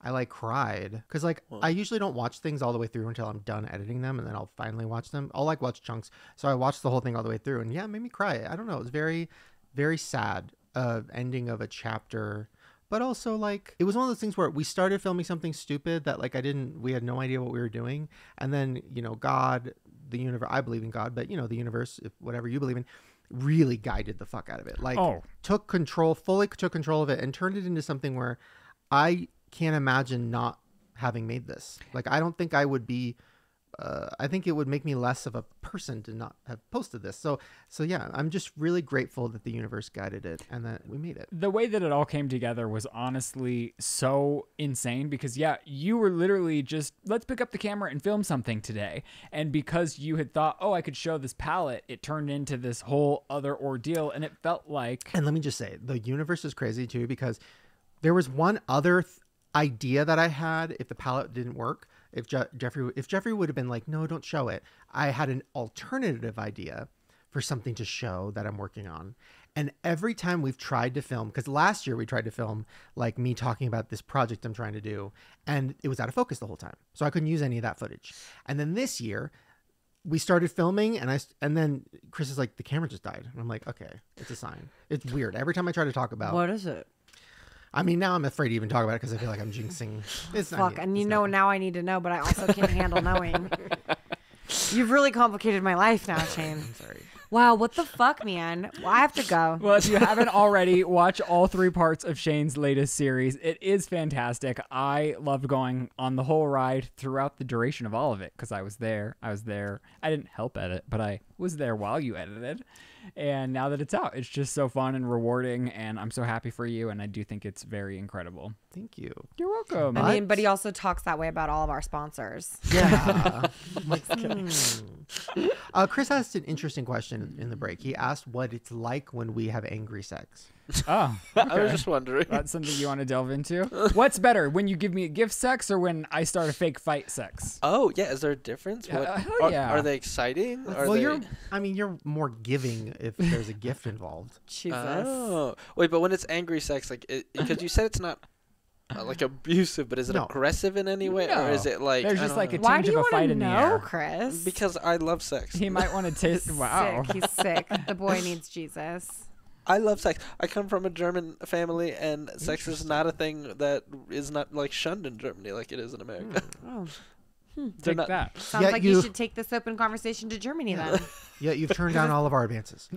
I like cried because like well, I usually don't watch things all the way through until I'm done editing them, and then I'll finally watch them. I'll like watch chunks. So I watched the whole thing all the way through, and yeah, it made me cry. I don't know. It was very, very sad. Uh, ending of a chapter, but also like it was one of those things where we started filming something stupid that like I didn't we had no idea what we were doing, and then you know God, the universe, I believe in God, but you know the universe, if whatever you believe in, really guided the fuck out of it, like oh. took control fully took control of it and turned it into something where I can't imagine not having made this. Like I don't think I would be Uh, I think it would make me less of a person to not have posted this. So, so yeah, I'm just really grateful that the universe guided it and that we made it. The way that it all came together was honestly so insane because yeah, you were literally just, let's pick up the camera and film something today. And because you had thought, oh, I could show this palette, it turned into this whole other ordeal. And it felt like, and let me just say the universe is crazy too, because there was one other th idea that I had if the palette didn't work. If Je Jeffree, if Jeffree would have been like, no, don't show it. I had an alternative idea for something to show that I'm working on. And every time we've tried to film, because last year we tried to film like me talking about this project I'm trying to do, and it was out of focus the whole time. So I couldn't use any of that footage. And then this year we started filming, and I and then Chris is like, the camera just died. And I'm like, okay, it's a sign. It's weird. Every time I try to talk about what is it? I mean, now I'm afraid to even talk about it because I feel like I'm jinxing. It's Fuck, not Fuck, and you know, nothing. Now I need to know, but I also can't handle knowing. You've really complicated my life now, Shane. I'm sorry. Wow, what the fuck, man? Well, I have to go. Well, if you haven't already, watch all three parts of Shane's latest series. It is fantastic. I loved going on the whole ride throughout the duration of all of it because I was there. I was there. I didn't help edit, but I was there while you edited. And now that it's out, it's just so fun and rewarding, and I'm so happy for you, and I do think it's very incredible. Thank you. You're welcome. I mean, but he also talks that way about all of our sponsors. Yeah. uh, Chris asked an interesting question in the break. He asked what it's like when we have angry sex. Oh, okay. I was just wondering. That's something you want to delve into? What's better, when you give me a gift sex or when I start a fake fight sex? Oh, yeah. Is there a difference? Yeah, what, uh, hell yeah. Are, are they exciting? Are well, they... you're, I mean, you're more giving if there's a gift involved. Jesus. Oh. Wait, but when it's angry sex, like, because you said it's not not like abusive, but is it no. aggressive in any way, no. or is it like there's just like know. a tinge of a fight in the air? Why do you want to know, Chris? Because I love sex. He might want to taste. Wow, sick. He's sick. The boy needs Jesus. I love sex. I come from a German family, and sex is not a thing that is not like shunned in Germany like it is in America. Mm. Oh. Hmm. Take not, that. Sounds Yet like you, you should take this open conversation to Germany yeah. then. Yeah, you've turned down all of our advances.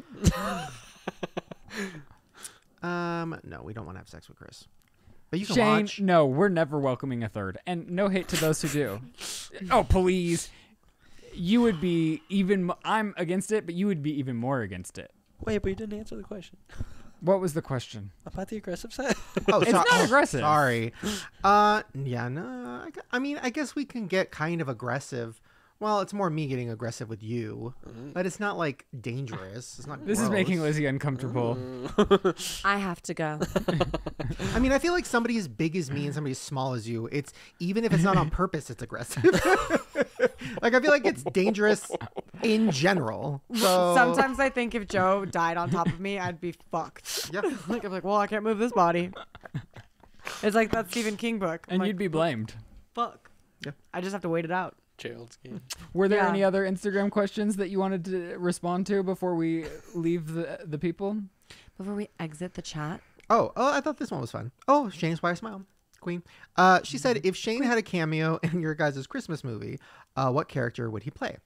um, no, we don't want to have sex with Chris. But you can Shane, watch. No, we're never welcoming a third, and no hate to those who do. Oh, please! You would be even. I'm against it, but you would be even more against it. Wait, but you didn't answer the question. What was the question? About the aggressive side? Oh, it's so not oh, aggressive. Sorry. Uh, yeah, no. I mean, I guess we can get kind of aggressive. Well, it's more me getting aggressive with you, mm-hmm. but it's not like dangerous. It's not. This gross. Is making Lizzie uncomfortable. Mm. I have to go. I mean, I feel like somebody as big as me and somebody as small as you. It's even if it's not on purpose, it's aggressive. Like I feel like it's dangerous in general. So sometimes I think if Joe died on top of me, I'd be fucked. Yeah. Like I'm like, well, I can't move this body. It's like that Stephen King book. I'm and like, you'd be blamed. Fuck. Yeah. I just have to wait it out. Child's game. Were there yeah. any other Instagram questions that you wanted to respond to before we leave the the people? Before we exit the chat? Oh, oh, I thought this one was fun. Oh, Shane's why I smile. Queen. Uh, she said, if Shane Queen. had a cameo in your guys' Christmas movie, uh, what character would he play?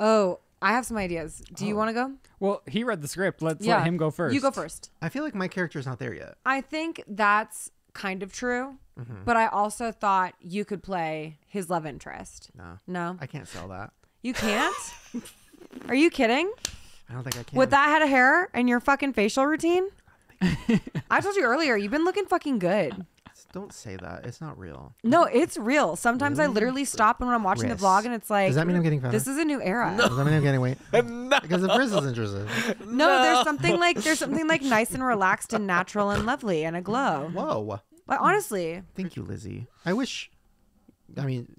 Oh, I have some ideas. Do oh. you want to go? Well, he read the script. Let's yeah. let him go first. You go first. I feel like my character's not there yet. I think that's kind of true. Mm-hmm. But I also thought you could play his love interest. No. No? I can't sell that. You can't? Are you kidding? I don't think I can. With that head of hair and your fucking facial routine? I, I told you earlier, you've been looking fucking good. Don't say that. It's not real. No, it's real. Sometimes really? I literally stop when I'm watching Chris. the vlog and it's like, does that mean I'm getting fatter? This is a new era. No. Does that mean I'm getting weight? No. Because if Chris is interested. No, no, there's something like there's something like nice and relaxed and natural and lovely and a glow. Whoa. But honestly. Thank you, Lizzie. I wish. I mean,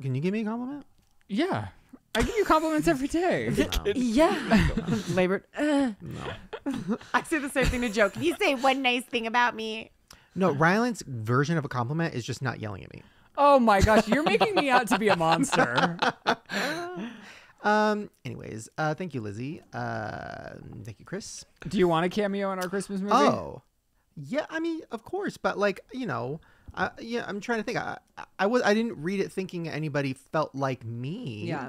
can you give me a compliment? Yeah. I give you compliments every day. No. Yeah. Labored. Uh. No. I say the same thing to Joe. Can you say one nice thing about me? No, Ryland's version of a compliment is just not yelling at me. Oh my gosh, you're making me out to be a monster. um. Anyways, uh, thank you, Lizzie. Uh, thank you, Chris. Do you want a cameo in our Christmas movie? Oh, yeah. I mean, of course, but like, you know, I, yeah. I'm trying to think. I, I, I was. I didn't read it thinking anybody felt like me. Yeah.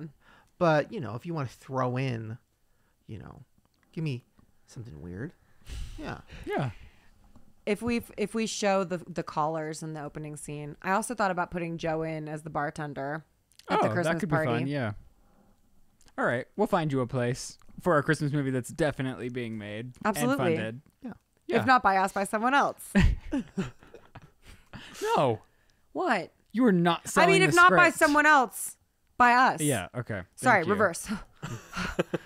But you know, if you want to throw in, you know, give me something weird. Yeah. Yeah. If we if we show the the callers in the opening scene, I also thought about putting Joe in as the bartender at oh, the Christmas that could party. Be fun, yeah. All right, we'll find you a place for our Christmas movie that's definitely being made, absolutely, and funded. Yeah. yeah, if not by us, by someone else. No, what? You are not selling. I mean, if the not script. by someone else, by us. Yeah. Okay. Sorry. Thank reverse. You.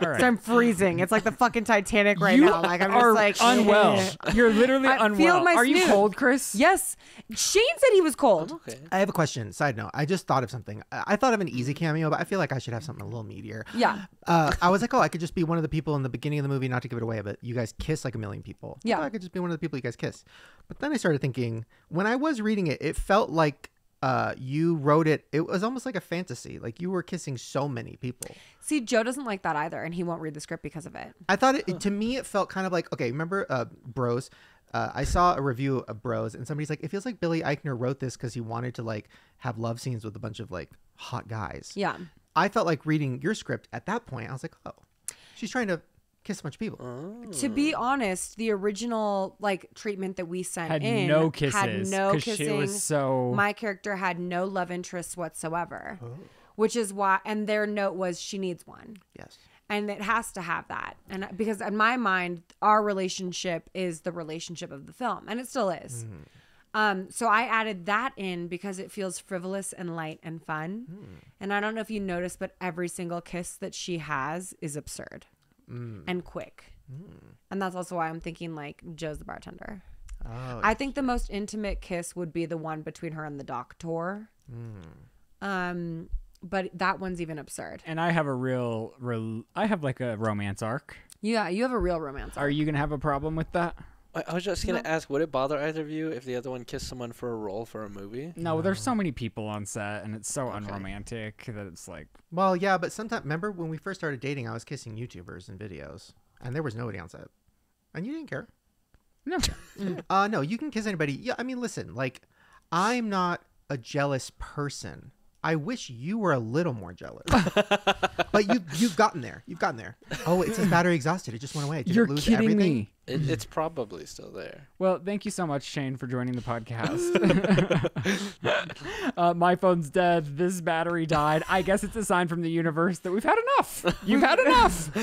All right. So I'm freezing. It's like the fucking Titanic right you now. Like I'm are just like unwell. Yeah. You're literally I unwell. Feel my are snoot. You cold, Chris? Yes. Shane said he was cold. Okay. I have a question. Side note. I just thought of something. I thought of an easy cameo, but I feel like I should have something a little meatier. Yeah. Uh, I was like, oh, I could just be one of the people in the beginning of the movie. Not to give it away, but you guys kiss like a million people. Yeah. I, I could just be one of the people you guys kiss. But then I started thinking when I was reading it, it felt like. Uh, you wrote it. It was almost like a fantasy. Like you were kissing so many people. See, Joe doesn't like that either, and he won't read the script because of it. I thought it, to me, it felt kind of like, okay, remember uh, Bros? Uh, I saw a review of Bros, and somebody's like, it feels like Billy Eichner wrote this because he wanted to like have love scenes with a bunch of like hot guys. Yeah. I felt like reading your script at that point. I was like, oh, she's trying to kiss a bunch of people. Oh. To be honest, the original like treatment that we sent had in no kisses, had no kissing. She was so... My character had no love interests whatsoever, oh. which is why. And their note was she needs one. Yes, and it has to have that. And because in my mind, our relationship is the relationship of the film, and it still is. Mm. Um, so I added that in because it feels frivolous and light and fun. Mm. And I don't know if you noticed, but every single kiss that she has is absurd. Mm. And quick. Mm. And that's also why I'm thinking like Joe's the bartender. Oh, I think the most intimate kiss would be the one between her and the doctor. Mm. Um, but that one's even absurd. And I have a real, real, I have like a romance arc. Yeah, you have a real romance arc. Are you going to have a problem with that? I, I was just going to no. ask, would it bother either of you if the other one kissed someone for a role for a movie? No, no. There's so many people on set, and it's so okay. unromantic that it's like... Well, yeah, but sometimes... Remember, when we first started dating, I was kissing YouTubers and videos, and there was nobody on set. And you didn't care. No. uh, no, you can kiss anybody. Yeah, I mean, listen, like, I'm not a jealous person. I wish you were a little more jealous. But you, you've gotten there. You've gotten there. Oh, it's his battery exhausted. It just went away. Did You're it lose kidding everything? me. It, it's probably still there. Well, thank you so much, Shane, for joining the podcast. uh, my phone's dead. This battery died. I guess it's a sign from the universe that we've had enough. You've had enough.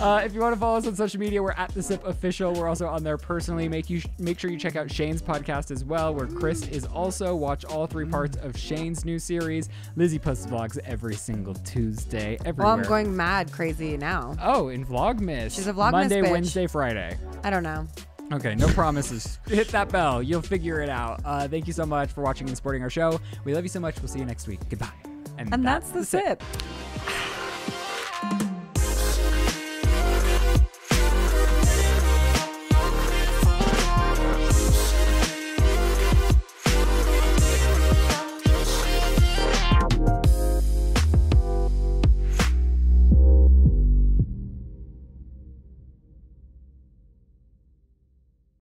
Uh, if you want to follow us on social media, we're at The Sip Official. We're also on there personally. Make you make sure you check out Shane's podcast as well, where Chris is also. Watch all three parts of Shane's new series. Lizzie posts vlogs every single Tuesday. Everywhere. Well, I'm going mad crazy now. Oh, in Vlogmas. She's a Vlogmas Monday, bitch. Wednesday, Friday. I don't know. Okay, no promises. Hit that bell. You'll figure it out. Uh, thank you so much for watching and supporting our show. We love you so much. We'll see you next week. Goodbye. And, and that's, that's the sip. sip.